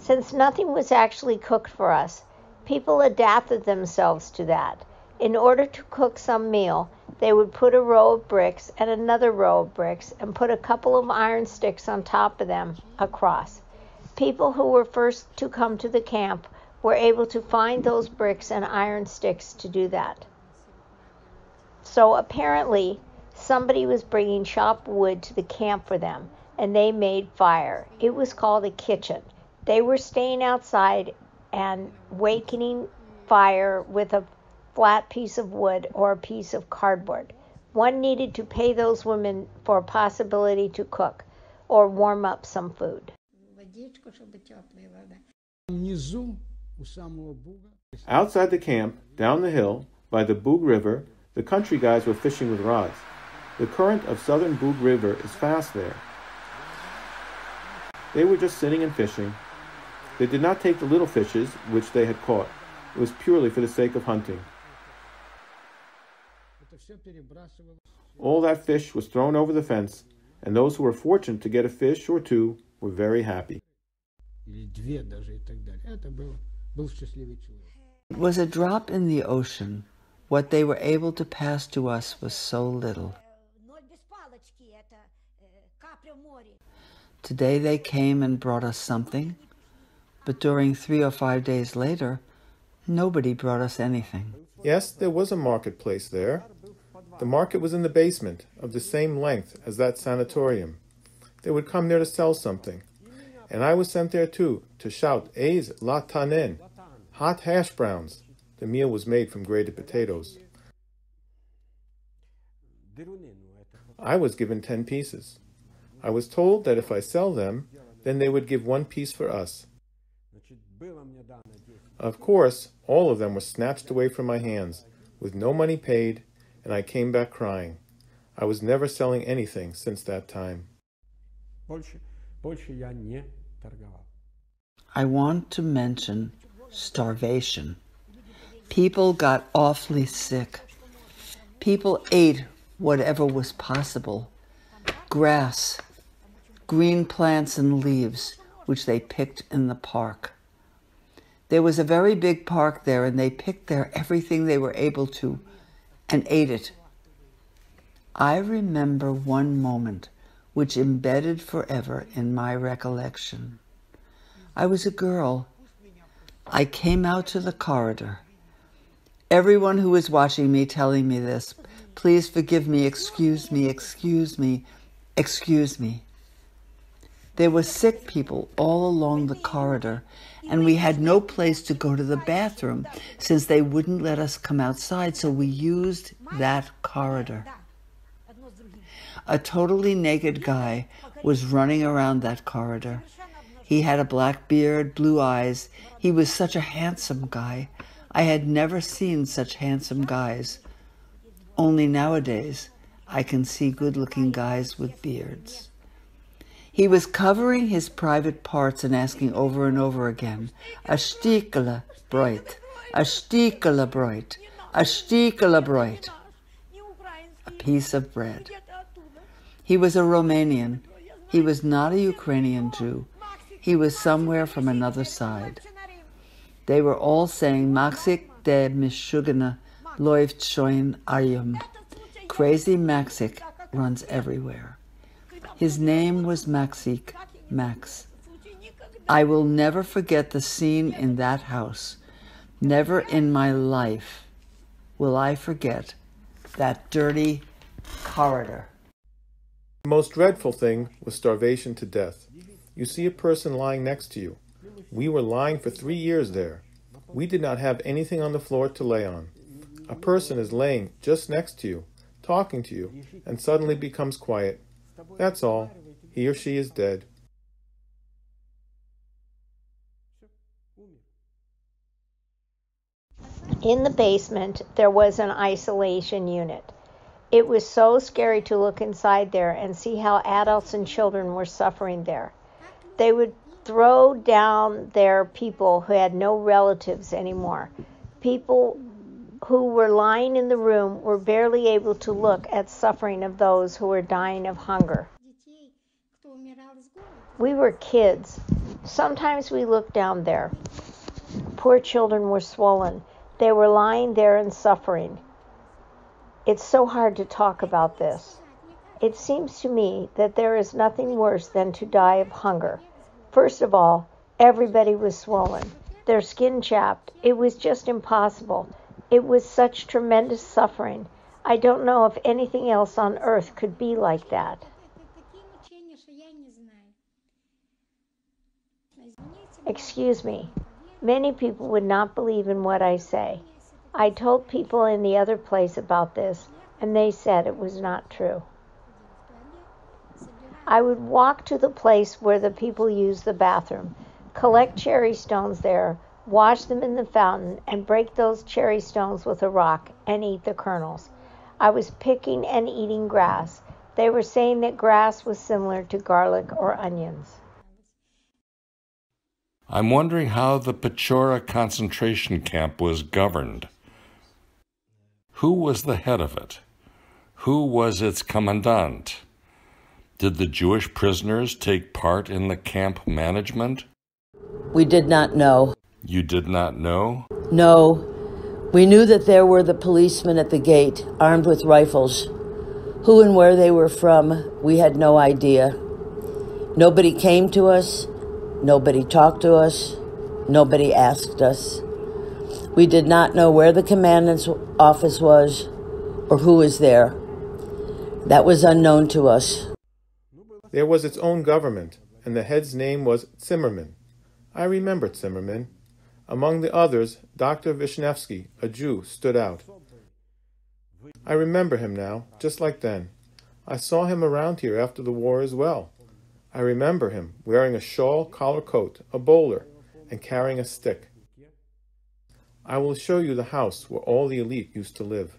Since nothing was actually cooked for us, people adapted themselves to that. In order to cook some meal, they would put a row of bricks and another row of bricks and put a couple of iron sticks on top of them across. People who were first to come to the camp were able to find those bricks and iron sticks to do that. So apparently, somebody was bringing chopped wood to the camp for them, and they made fire. It was called a kitchen. They were staying outside and wakening fire with a flat piece of wood or a piece of cardboard. One needed to pay those women for a possibility to cook or warm up some food. Outside the camp, down the hill, by the Bug River, the country guys were fishing with rods. The current of Southern Bug River is fast there. They were just sitting and fishing. They did not take the little fishes, which they had caught. It was purely for the sake of hunting. All that fish was thrown over the fence, and those who were fortunate to get a fish or two were very happy. It was a drop in the ocean. What they were able to pass to us was so little. Today they came and brought us something, but during 3 or 5 days later, nobody brought us anything. Yes, there was a marketplace there. The market was in the basement, of the same length as that sanatorium. They would come there to sell something. And I was sent there too, to shout, "Eis latanen," hot hash browns. The meal was made from grated potatoes. I was given 10 pieces. I was told that if I sell them, then they would give 1 piece for us. Of course, all of them were snatched away from my hands, with no money paid, and I came back crying. I was never selling anything since that time. I want to mention starvation. People got awfully sick. People ate whatever was possible. Grass, green plants and leaves, which they picked in the park. There was a very big park there, and they picked there everything they were able to and ate it. I remember one moment which embedded forever in my recollection. I was a girl. I came out to the corridor. Everyone who was watching me telling me this, "Please forgive me, excuse me, excuse me, excuse me." There were sick people all along the corridor, and we had no place to go to the bathroom since they wouldn't let us come outside, so we used that corridor. A totally naked guy was running around that corridor. He had a black beard, blue eyes. He was such a handsome guy. I had never seen such handsome guys. Only nowadays, I can see good-looking guys with beards. He was covering his private parts and asking over and over again, "A shtikele broit, a shtikele broit, a shtikele broit," a piece of bread. He was a Romanian. He was not a Ukrainian Jew. He was somewhere from another side. They were all saying, "Maxik de Mishugana, Loiv Choin Ayum." Crazy Maxik runs everywhere. His name was Maxik, Max. I will never forget the scene in that house. Never in my life will I forget that dirty corridor. The most dreadful thing was starvation to death. You see a person lying next to you. We were lying for 3 years there. We did not have anything on the floor to lay on. A person is laying just next to you, talking to you, and suddenly becomes quiet. That's all. He or she is dead. In the basement, there was an isolation unit. It was so scary to look inside there and see how adults and children were suffering there. They would throw down their people who had no relatives anymore. People who were lying in the room were barely able to look at suffering of those who were dying of hunger. We were kids. Sometimes we looked down there. Poor children were swollen. They were lying there and suffering. It's so hard to talk about this. It seems to me that there is nothing worse than to die of hunger. First of all, everybody was swollen. Their skin chapped. It was just impossible. It was such tremendous suffering. I don't know if anything else on earth could be like that. Excuse me. Many people would not believe in what I say. I told people in the other place about this, and they said it was not true. I would walk to the place where the people used the bathroom, collect cherry stones there, wash them in the fountain, and break those cherry stones with a rock and eat the kernels. I was picking and eating grass. They were saying that grass was similar to garlic or onions. I'm wondering how the Pechora concentration camp was governed. Who was the head of it? Who was its commandant? Did the Jewish prisoners take part in the camp management? We did not know. You did not know? No. We knew that there were the policemen at the gate, armed with rifles. Who and where they were from, we had no idea. Nobody came to us. Nobody talked to us. Nobody asked us. We did not know where the commandant's office was or who was there. That was unknown to us. There was its own government, and the head's name was Zimmerman. I remembered Zimmerman. Among the others, Dr. Vishnevsky, a Jew, stood out. I remember him now, just like then. I saw him around here after the war as well. I remember him wearing a shawl, collar coat, a bowler, and carrying a stick. I will show you the house where all the elite used to live.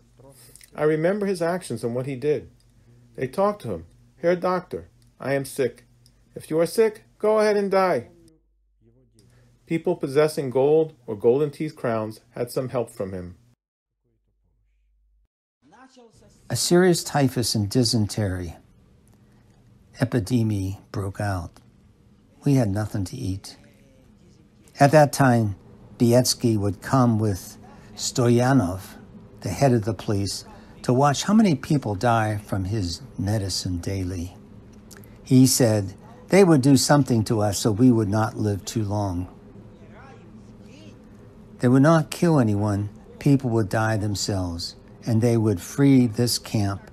I remember his actions and what he did. They talked to him. Herr Doctor, I am sick. If you are sick, go ahead and die. People possessing gold or golden teeth crowns had some help from him. A serious typhus and dysentery epidemic broke out. We had nothing to eat. At that time, Bielski would come with Stoyanov, the head of the police, to watch how many people die from his medicine daily. He said they would do something to us so we would not live too long. They would not kill anyone, people would die themselves, and they would free this camp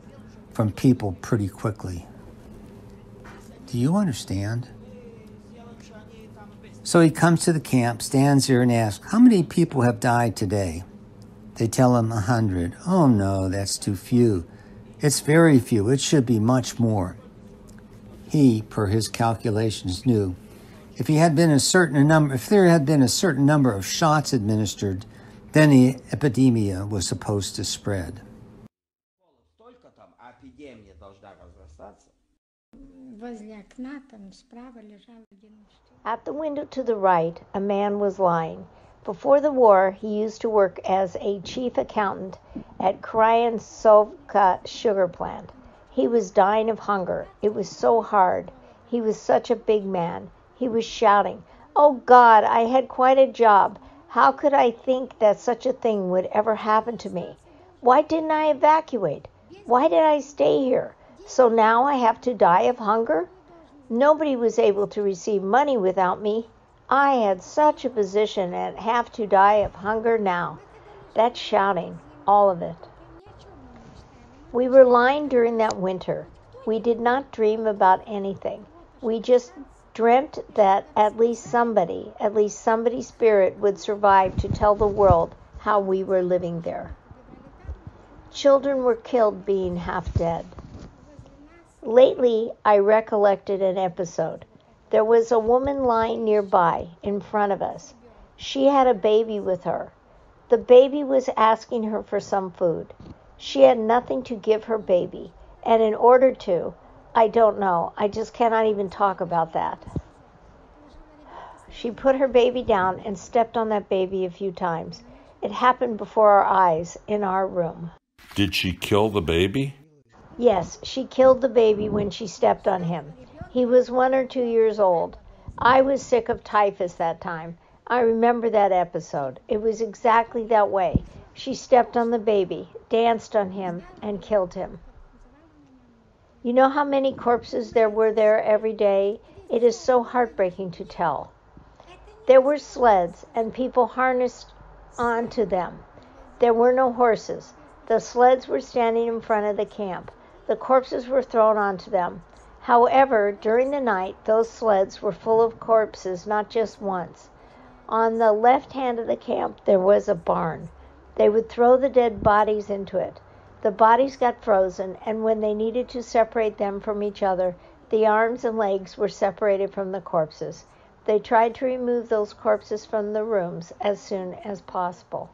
from people pretty quickly. Do you understand? So he comes to the camp, stands there and asks, how many people have died today? They tell him 100. Oh no, that's too few. It's very few, it should be much more. He, per his calculations, knew if there had been a certain number of shots administered, then the epidemic was supposed to spread. At the window to the right, a man was lying. Before the war, he used to work as a chief accountant at Kryasovka sugar plant. He was dying of hunger. It was so hard. He was such a big man. He was shouting, "Oh God, I had quite a job. How could I think that such a thing would ever happen to me? Why didn't I evacuate? Why did I stay here? So now I have to die of hunger? Nobody was able to receive money without me. I had such a position and have to die of hunger now." That's shouting, all of it. We were lying during that winter. We did not dream about anything. We just dreamt that at least somebody's spirit would survive to tell the world how we were living there. Children were killed being half dead. Lately, I recollected an episode. There was a woman lying nearby in front of us. She had a baby with her. The baby was asking her for some food. She had nothing to give her baby, and in order to, I don't know. I just cannot even talk about that. She put her baby down and stepped on that baby a few times. It happened before our eyes in our room. Did she kill the baby? Yes, she killed the baby when she stepped on him. He was 1 or 2 years old. I was sick of typhus that time. I remember that episode. It was exactly that way. She stepped on the baby, danced on him, and killed him. You know how many corpses there were there every day? It is so heartbreaking to tell. There were sleds, and people harnessed onto them. There were no horses. The sleds were standing in front of the camp. The corpses were thrown onto them. However, during the night, those sleds were full of corpses, not just once. On the left hand of the camp, there was a barn. They would throw the dead bodies into it. The bodies got frozen, and when they needed to separate them from each other, the arms and legs were separated from the corpses. They tried to remove those corpses from the rooms as soon as possible.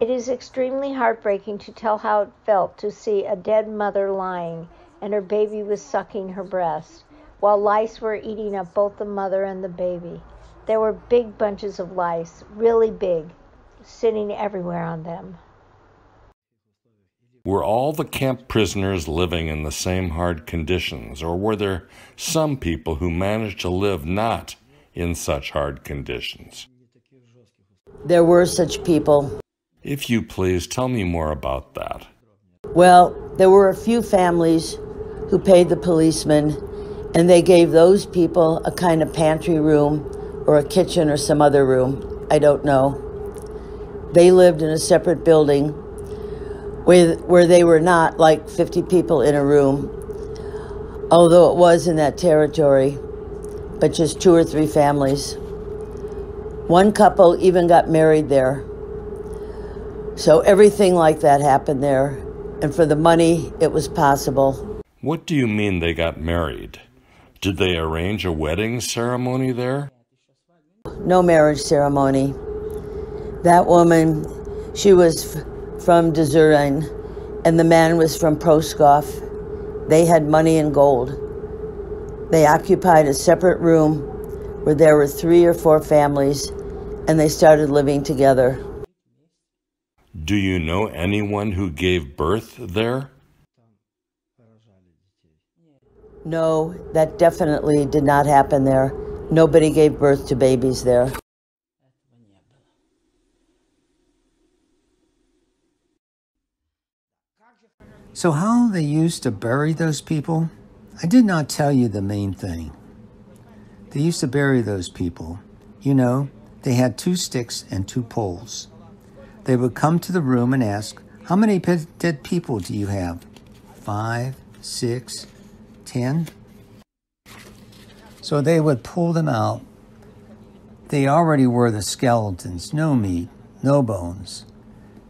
It is extremely heartbreaking to tell how it felt to see a dead mother lying, and her baby was sucking her breast, while lice were eating up both the mother and the baby. There were big bunches of lice, really big, sitting everywhere on them. Were all the camp prisoners living in the same hard conditions, or were there some people who managed to live not in such hard conditions? There were such people. If you please, tell me more about that. Well, there were a few families who paid the policemen, and they gave those people a kind of pantry room or a kitchen or some other room. I don't know. They lived in a separate building where they were not like 50 people in a room, although it was in that territory, but just 2 or 3 families. One couple even got married there. So everything like that happened there, and for the money, it was possible. What do you mean they got married? Did they arrange a wedding ceremony there? No marriage ceremony. That woman, she was from Jurin, and the man was from Proskov. They had money and gold. They occupied a separate room where there were 3 or 4 families, and they started living together. Do you know anyone who gave birth there? No, that definitely did not happen there. Nobody gave birth to babies there. So how they used to bury those people? I did not tell you the main thing. They used to bury those people. You know, they had 2 sticks and 2 poles. They would come to the room and ask, how many dead people do you have? 5, 6, 10? So they would pull them out. They already were the skeletons, no meat, no bones.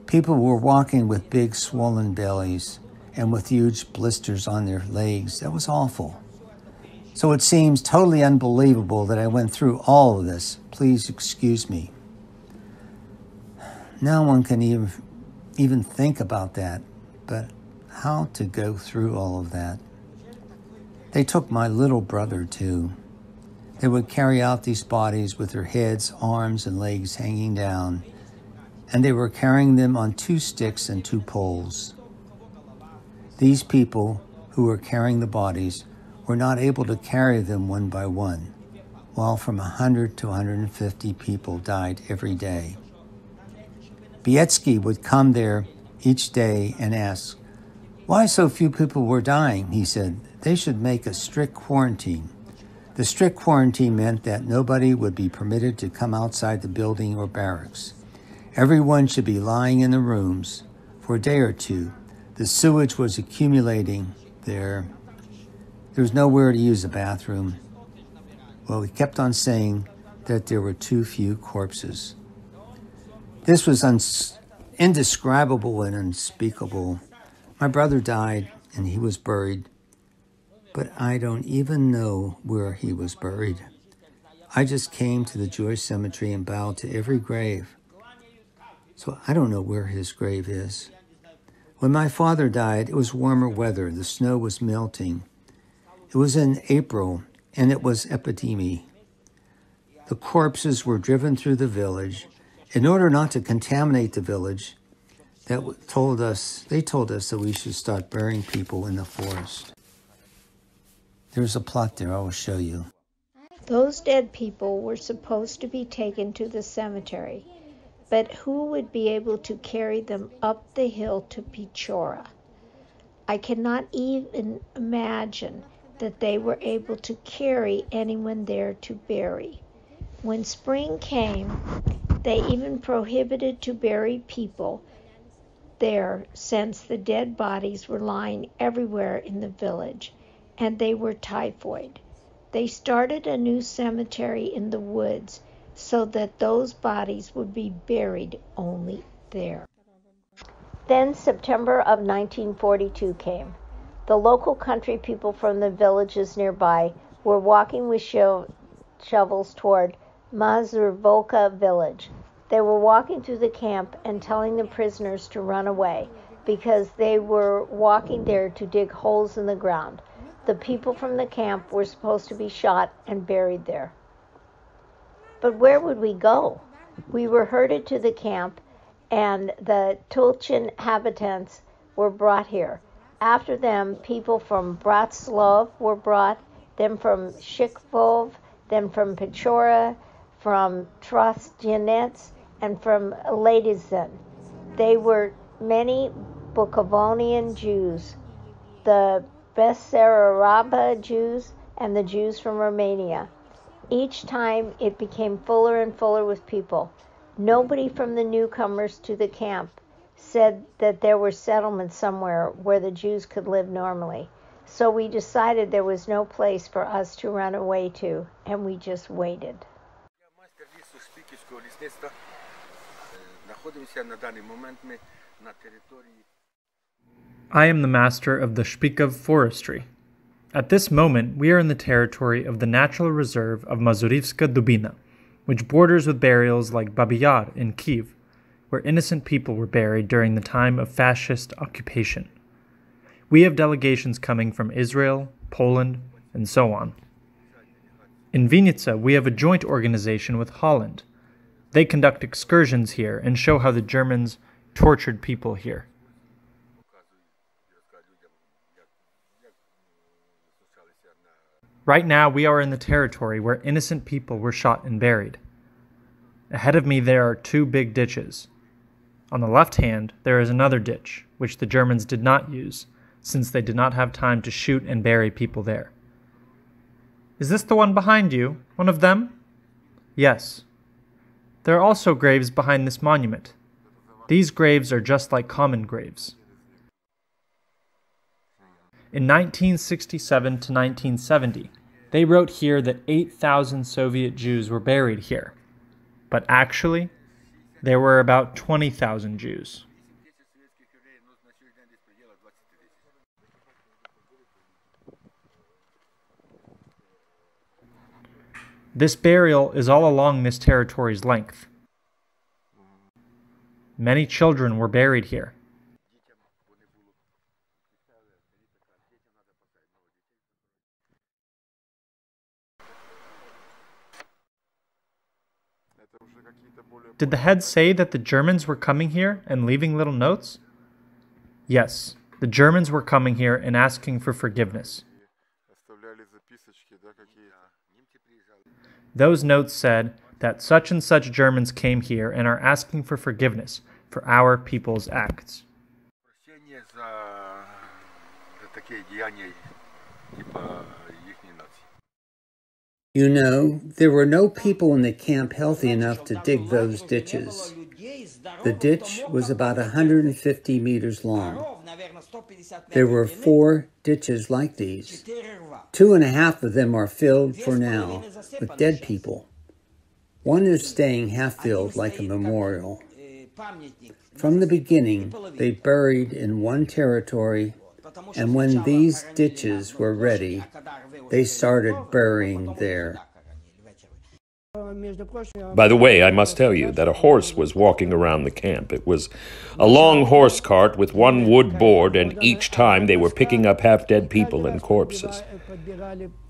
People were walking with big swollen bellies and with huge blisters on their legs. That was awful. So it seems totally unbelievable that I went through all of this. Please excuse me. No one can even think about that, but how to go through all of that? They took my little brother too. They would carry out these bodies with their heads, arms, and legs hanging down, and they were carrying them on 2 sticks and 2 poles. These people who were carrying the bodies were not able to carry them one by one, while from 100 to 150 people died every day. Bielski would come there each day and ask, why so few people were dying? He said, they should make a strict quarantine. The strict quarantine meant that nobody would be permitted to come outside the building or barracks. Everyone should be lying in the rooms for a day or two. The sewage was accumulating there. There was nowhere to use a bathroom. Well, we kept on saying that there were too few corpses. This was indescribable and unspeakable. My brother died and he was buried, but I don't even know where he was buried. I just came to the Jewish cemetery and bowed to every grave. So I don't know where his grave is. When my father died, it was warmer weather. The snow was melting. It was in April and it was epidemic. The corpses were driven through the village. In order not to contaminate the village, they told us that we should start burying people in the forest. There's a plot there I will show you. Those dead people were supposed to be taken to the cemetery, but who would be able to carry them up the hill to Pechora? I cannot even imagine that they were able to carry anyone there to bury. When spring came, they even prohibited to bury people there, since the dead bodies were lying everywhere in the village, and they were typhoid. They started a new cemetery in the woods so that those bodies would be buried only there. Then September of 1942 came. The local country people from the villages nearby were walking with shovels toward Mazurvolka village. They were walking through the camp and telling the prisoners to run away because they were walking there to dig holes in the ground. The people from the camp were supposed to be shot and buried there. But where would we go? We were herded to the camp, and the Tulchyn habitants were brought here. After them, people from Bratslav were brought, then from Shpikov, then from Pechora, from Trostianets, and from Ladyzhyn. They were many Bukovinian Jews, the Bessarabia Jews, and the Jews from Romania. Each time it became fuller and fuller with people. Nobody from the newcomers to the camp said that there were settlements somewhere where the Jews could live normally. So we decided there was no place for us to run away to, and we just waited. I am the master of the Shpikov forestry. At this moment, we are in the territory of the natural reserve of Mazurivska Dubina, which borders with burials like Babi Yar in Kiev, where innocent people were buried during the time of fascist occupation. We have delegations coming from Israel, Poland, and so on. In Vinnitsa, we have a joint organization with Holland. They conduct excursions here and show how the Germans tortured people here. Right now, we are in the territory where innocent people were shot and buried. Ahead of me, there are two big ditches. On the left hand, there is another ditch, which the Germans did not use, since they did not have time to shoot and bury people there. Is this the one behind you? One of them? Yes. There are also graves behind this monument. These graves are just like common graves. In 1967 to 1970, they wrote here that 8,000 Soviet Jews were buried here. But actually, there were about 20,000 Jews. This burial is all along this territory's length. Many children were buried here. Did the head say that the Germans were coming here and leaving little notes? Yes, the Germans were coming here and asking for forgiveness. Those notes said that such and such Germans came here and are asking for forgiveness for our people's acts. You know, there were no people in the camp healthy enough to dig those ditches. The ditch was about 150 meters long. There were 4 ditches like these. 2.5 of them are filled for now with dead people. One is staying half-filled like a memorial. From the beginning, they buried in one territory, and when these ditches were ready, they started burying there. By the way, I must tell you that a horse was walking around the camp. It was a long horse cart with one wood board, and each time they were picking up half-dead people and corpses.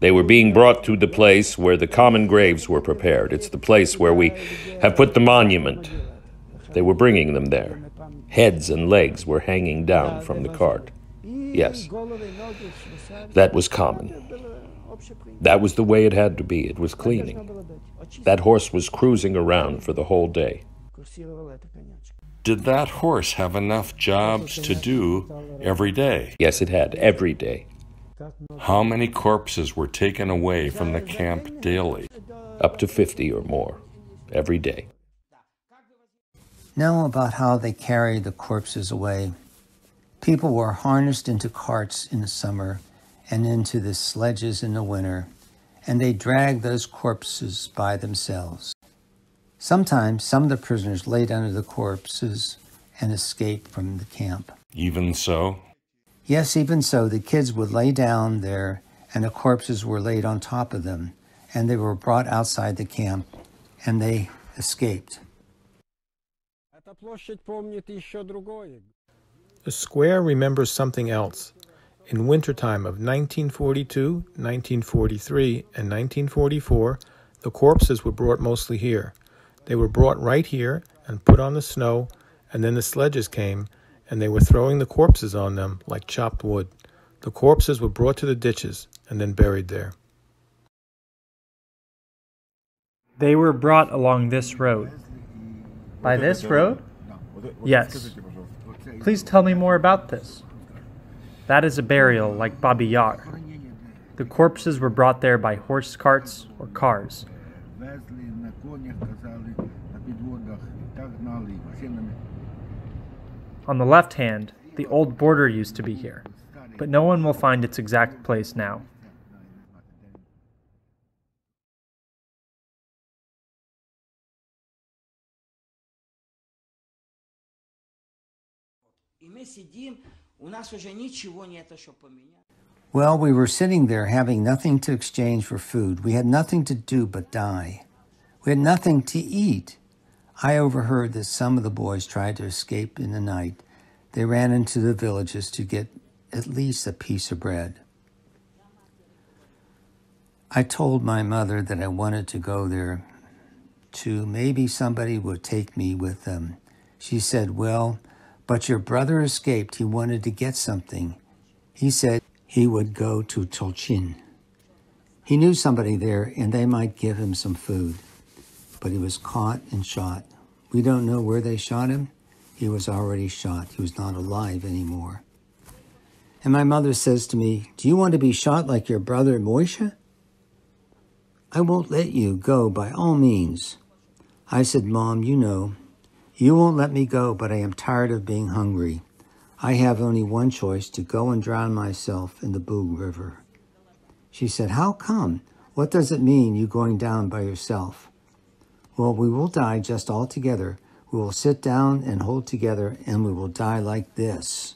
They were being brought to the place where the common graves were prepared. It's the place where we have put the monument. They were bringing them there. Heads and legs were hanging down from the cart. Yes, that was common. That was the way it had to be. It was cleaning. That horse was cruising around for the whole day. Did that horse have enough jobs to do every day? Yes, it had, every day. How many corpses were taken away from the camp daily? Up to 50 or more, every day. Now about how they carried the corpses away. People were harnessed into carts in the summer and into the sledges in the winter, and they dragged those corpses by themselves. Sometimes some of the prisoners laid under the corpses and escape from the camp. Even so? Yes, even so, the kids would lay down there and the corpses were laid on top of them, and they were brought outside the camp, and they escaped. The square remembers something else. In wintertime of 1942, 1943, and 1944, the corpses were brought mostly here. They were brought right here and put on the snow, and then the sledges came, and they were throwing the corpses on them like chopped wood. The corpses were brought to the ditches and then buried there. They were brought along this road. By this road? Yes. Please tell me more about this. That is a burial like Babi Yar. The corpses were brought there by horse carts or cars. On the left hand, the old border used to be here, but no one will find its exact place now. Well, we were sitting there having nothing to exchange for food. We had nothing to do but die. We had nothing to eat. I overheard that some of the boys tried to escape in the night. They ran into the villages to get at least a piece of bread. I told my mother that I wanted to go there too. Maybe somebody would take me with them. She said, well, but your brother escaped. He wanted to get something. He said he would go to Tulchyn. He knew somebody there and they might give him some food. But he was caught and shot. We don't know where they shot him. He was already shot. He was not alive anymore. And my mother says to me, do you want to be shot like your brother Moishe? I won't let you go by all means. I said, Mom, you know, you won't let me go, but I am tired of being hungry. I have only one choice, to go and drown myself in the Bug River. She said, how come? What does it mean, you going down by yourself? Well, we will die just all together. We will sit down and hold together, and we will die like this.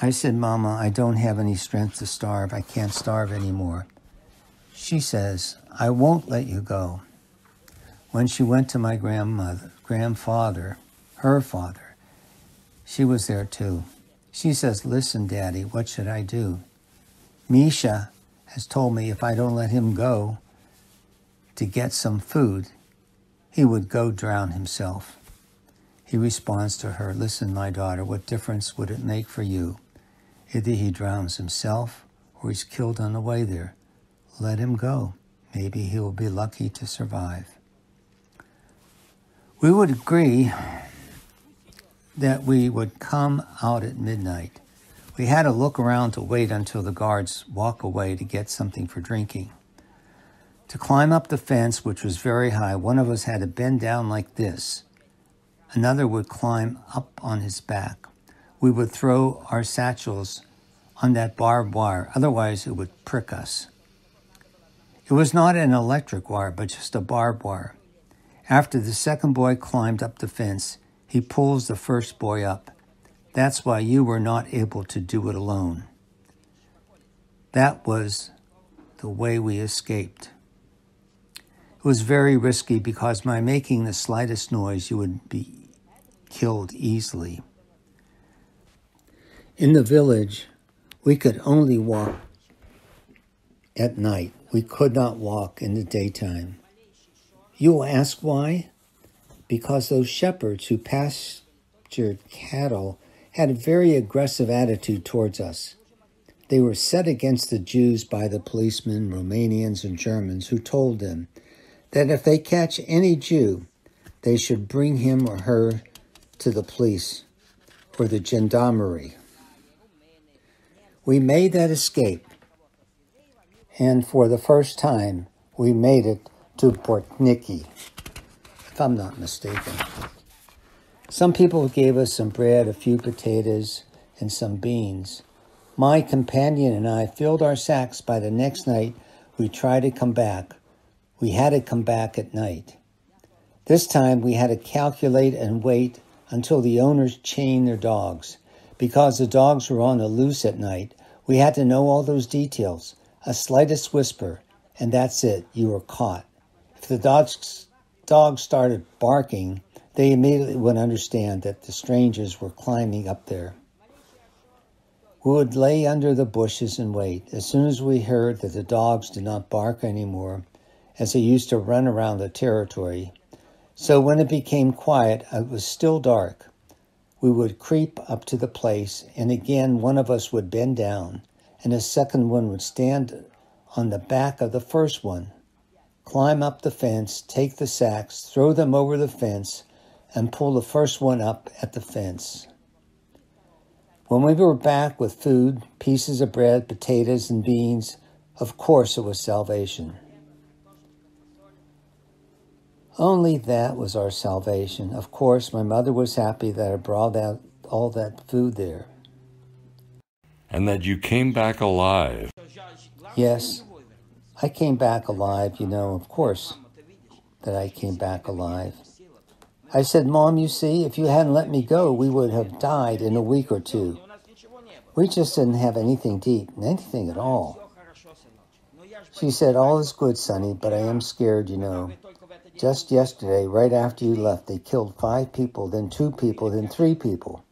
I said, Mama, I don't have any strength to starve. I can't starve anymore. She says, I won't let you go. When she went to my grandfather, her father, she was there too. She says, listen, Daddy, what should I do? Misha has told me if I don't let him go to get some food, he would go drown himself. He responds to her, listen, my daughter, what difference would it make for you? Either he drowns himself or he's killed on the way there. Let him go. Maybe he will be lucky to survive. We would agree that we would come out at midnight. We had to look around to wait until the guards walk away to get something for drinking. To climb up the fence, which was very high, one of us had to bend down like this. Another would climb up on his back. We would throw our satchels on that barbed wire, otherwise it would prick us. It was not an electric wire, but just a barbed wire. After the second boy climbed up the fence, he pulls the first boy up. That's why you were not able to do it alone. That was the way we escaped. It was very risky because by making the slightest noise, you would be killed easily. In the village, we could only walk at night. We could not walk in the daytime. You will ask why? Because those shepherds who pastured cattle had a very aggressive attitude towards us. They were set against the Jews by the policemen, Romanians, and Germans who told them that if they catch any Jew, they should bring him or her to the police or the gendarmerie. We made that escape, and for the first time, we made it to Portniki, if I'm not mistaken. Some people gave us some bread, a few potatoes, and some beans. My companion and I filled our sacks. By the next night, we tried to come back. We had to come back at night. This time, we had to calculate and wait until the owners chained their dogs. Because the dogs were on the loose at night, we had to know all those details, a slightest whisper, and that's it, you were caught. If the dogs started barking, they immediately would understand that the strangers were climbing up there. We would lay under the bushes and wait. As soon as we heard that the dogs did not bark anymore, as they used to run around the territory, so when it became quiet, it was still dark. We would creep up to the place, and again one of us would bend down, and a second one would stand on the back of the first one, climb up the fence, take the sacks, throw them over the fence, and pull the first one up at the fence. When we were back with food, pieces of bread, potatoes, and beans, of course it was salvation. Only that was our salvation. Of course, my mother was happy that I brought out all that food there. And that you came back alive. Yes, I came back alive, you know, of course, that I came back alive. I said, Mom, you see, if you hadn't let me go, we would have died in a week or two. We just didn't have anything to eat, anything at all. She said, all is good, Sonny, but I am scared, you know. Just yesterday, right after you left, they killed 5 people, then 2 people, then 3 people,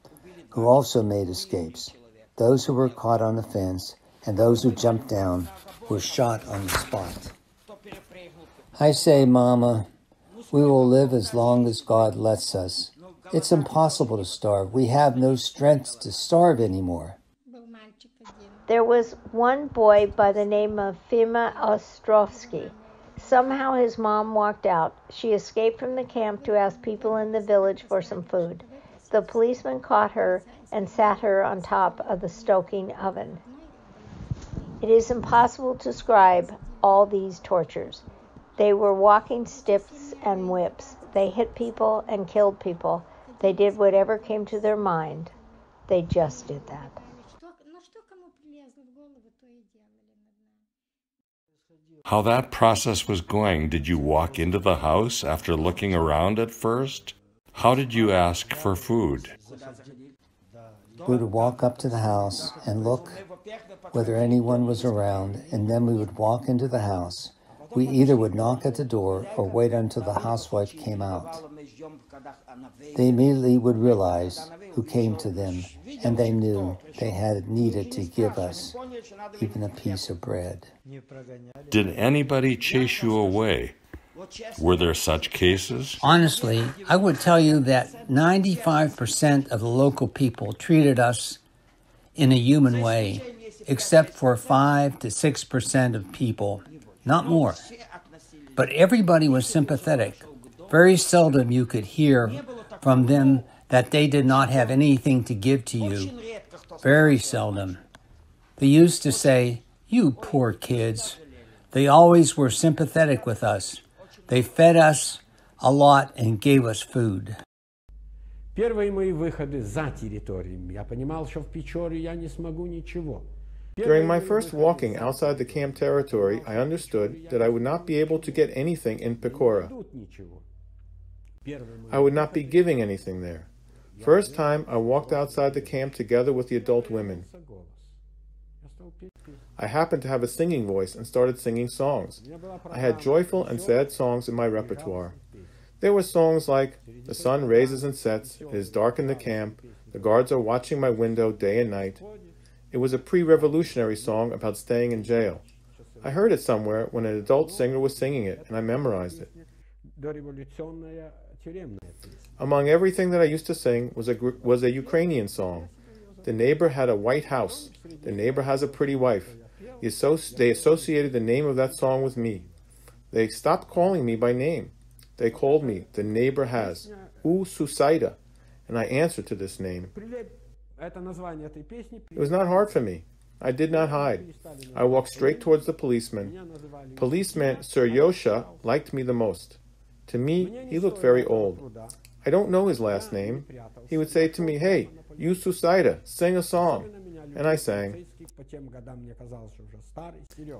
who also made escapes. Those who were caught on the fence and those who jumped down were shot on the spot. I say, Mama, we will live as long as God lets us. It's impossible to starve. We have no strength to starve anymore. There was one boy by the name of Fima Ostrovsky. Somehow his mom walked out. She escaped from the camp to ask people in the village for some food. The policeman caught her and sat her on top of the stoking oven. It is impossible to describe all these tortures. They were walking sticks and whips. They hit people and killed people. They did whatever came to their mind. They just did that. How that process was going, did you walk into the house after looking around at first? How did you ask for food? We would walk up to the house and look whether anyone was around, and then we would walk into the house. We either would knock at the door or wait until the housewife came out. They immediately would realize who came to them, and they knew they had needed to give us even a piece of bread. Did anybody chase you away? Were there such cases? Honestly, I would tell you that 95% of the local people treated us in a human way, except for 5 to 6% of people. Not more. But everybody was sympathetic. Very seldom you could hear from them that they did not have anything to give to you. Very seldom. They used to say, you poor kids. They always were sympathetic with us. They fed us a lot and gave us food. Первые мои выходы за территориями. Я понимал, что в Печоре я не смогу ничего. During my first walking outside the camp territory, I understood that I would not be able to get anything in Pechora. I would not be giving anything there. First time, I walked outside the camp together with the adult women. I happened to have a singing voice and started singing songs. I had joyful and sad songs in my repertoire. There were songs like, the sun rises and sets, it is dark in the camp, the guards are watching my window day and night. It was a pre-revolutionary song about staying in jail. I heard it somewhere when an adult singer was singing it, and I memorized it. Among everything that I used to sing was a Ukrainian song. The neighbor had a white house. The neighbor has a pretty wife. They associated the name of that song with me. They stopped calling me by name. They called me, the neighbor has, U Susaida, and I answered to this name. It was not hard for me. I did not hide. I walked straight towards the policeman. Policeman Sir Yosha liked me the most. To me, he looked very old. I don't know his last name. He would say to me, hey, you Susaida, sing a song. And I sang.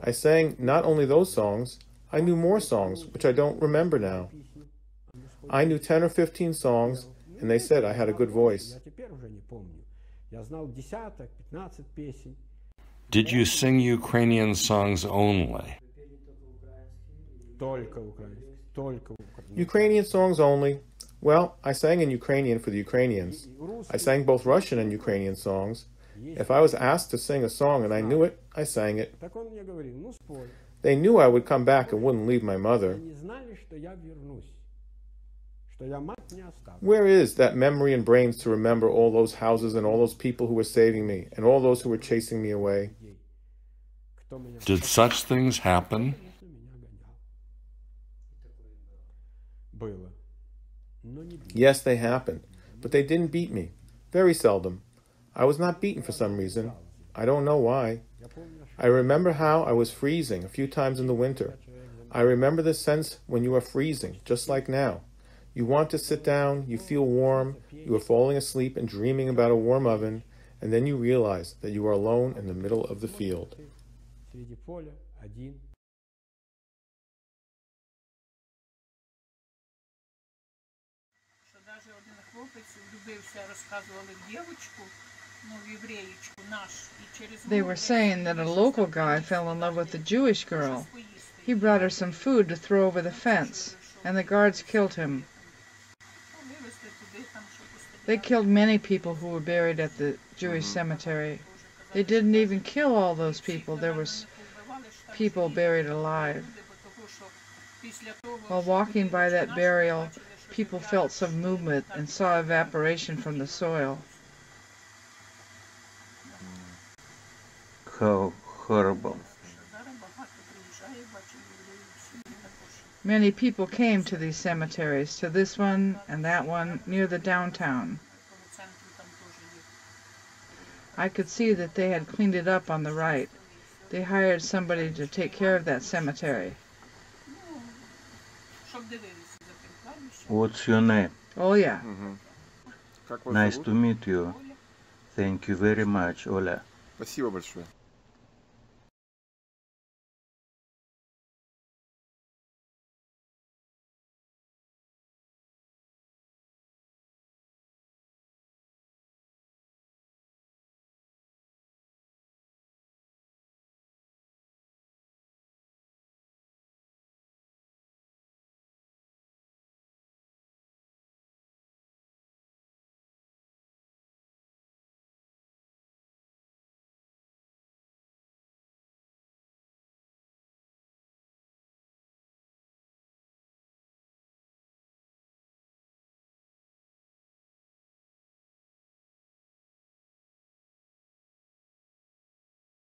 I sang not only those songs, I knew more songs, which I don't remember now. I knew 10 or 15 songs, And they said I had a good voice. Did you sing Ukrainian songs only? Ukrainian songs only. Well, I sang in Ukrainian for the Ukrainians. I sang both Russian and Ukrainian songs. If I was asked to sing a song and I knew it, I sang it. They knew I would come back and wouldn't leave my mother. Where is that memory and brains to remember all those houses and all those people who were saving me and all those who were chasing me away? Did such things happen? Yes, they happened, but they didn't beat me. Very seldom. I was not beaten for some reason. I don't know why. I remember how I was freezing a few times in the winter. I remember the sense when you are freezing, just like now. You want to sit down, you feel warm, you are falling asleep and dreaming about a warm oven, and then you realize that you are alone in the middle of the field. They were saying that a local guy fell in love with a Jewish girl. He brought her some food to throw over the fence, and the guards killed him. They killed many people who were buried at the Jewish cemetery. They didn't even kill all those people. There was people buried alive. While walking by that burial, people felt some movement and saw evaporation from the soil. How horrible. Many people came to these cemeteries, to this one and that one, near the downtown. I could see that they had cleaned it up on the right. They hired somebody to take care of that cemetery. What's your name? Olya. Nice to meet you. Thank you very much, Olya. Спасибо большое.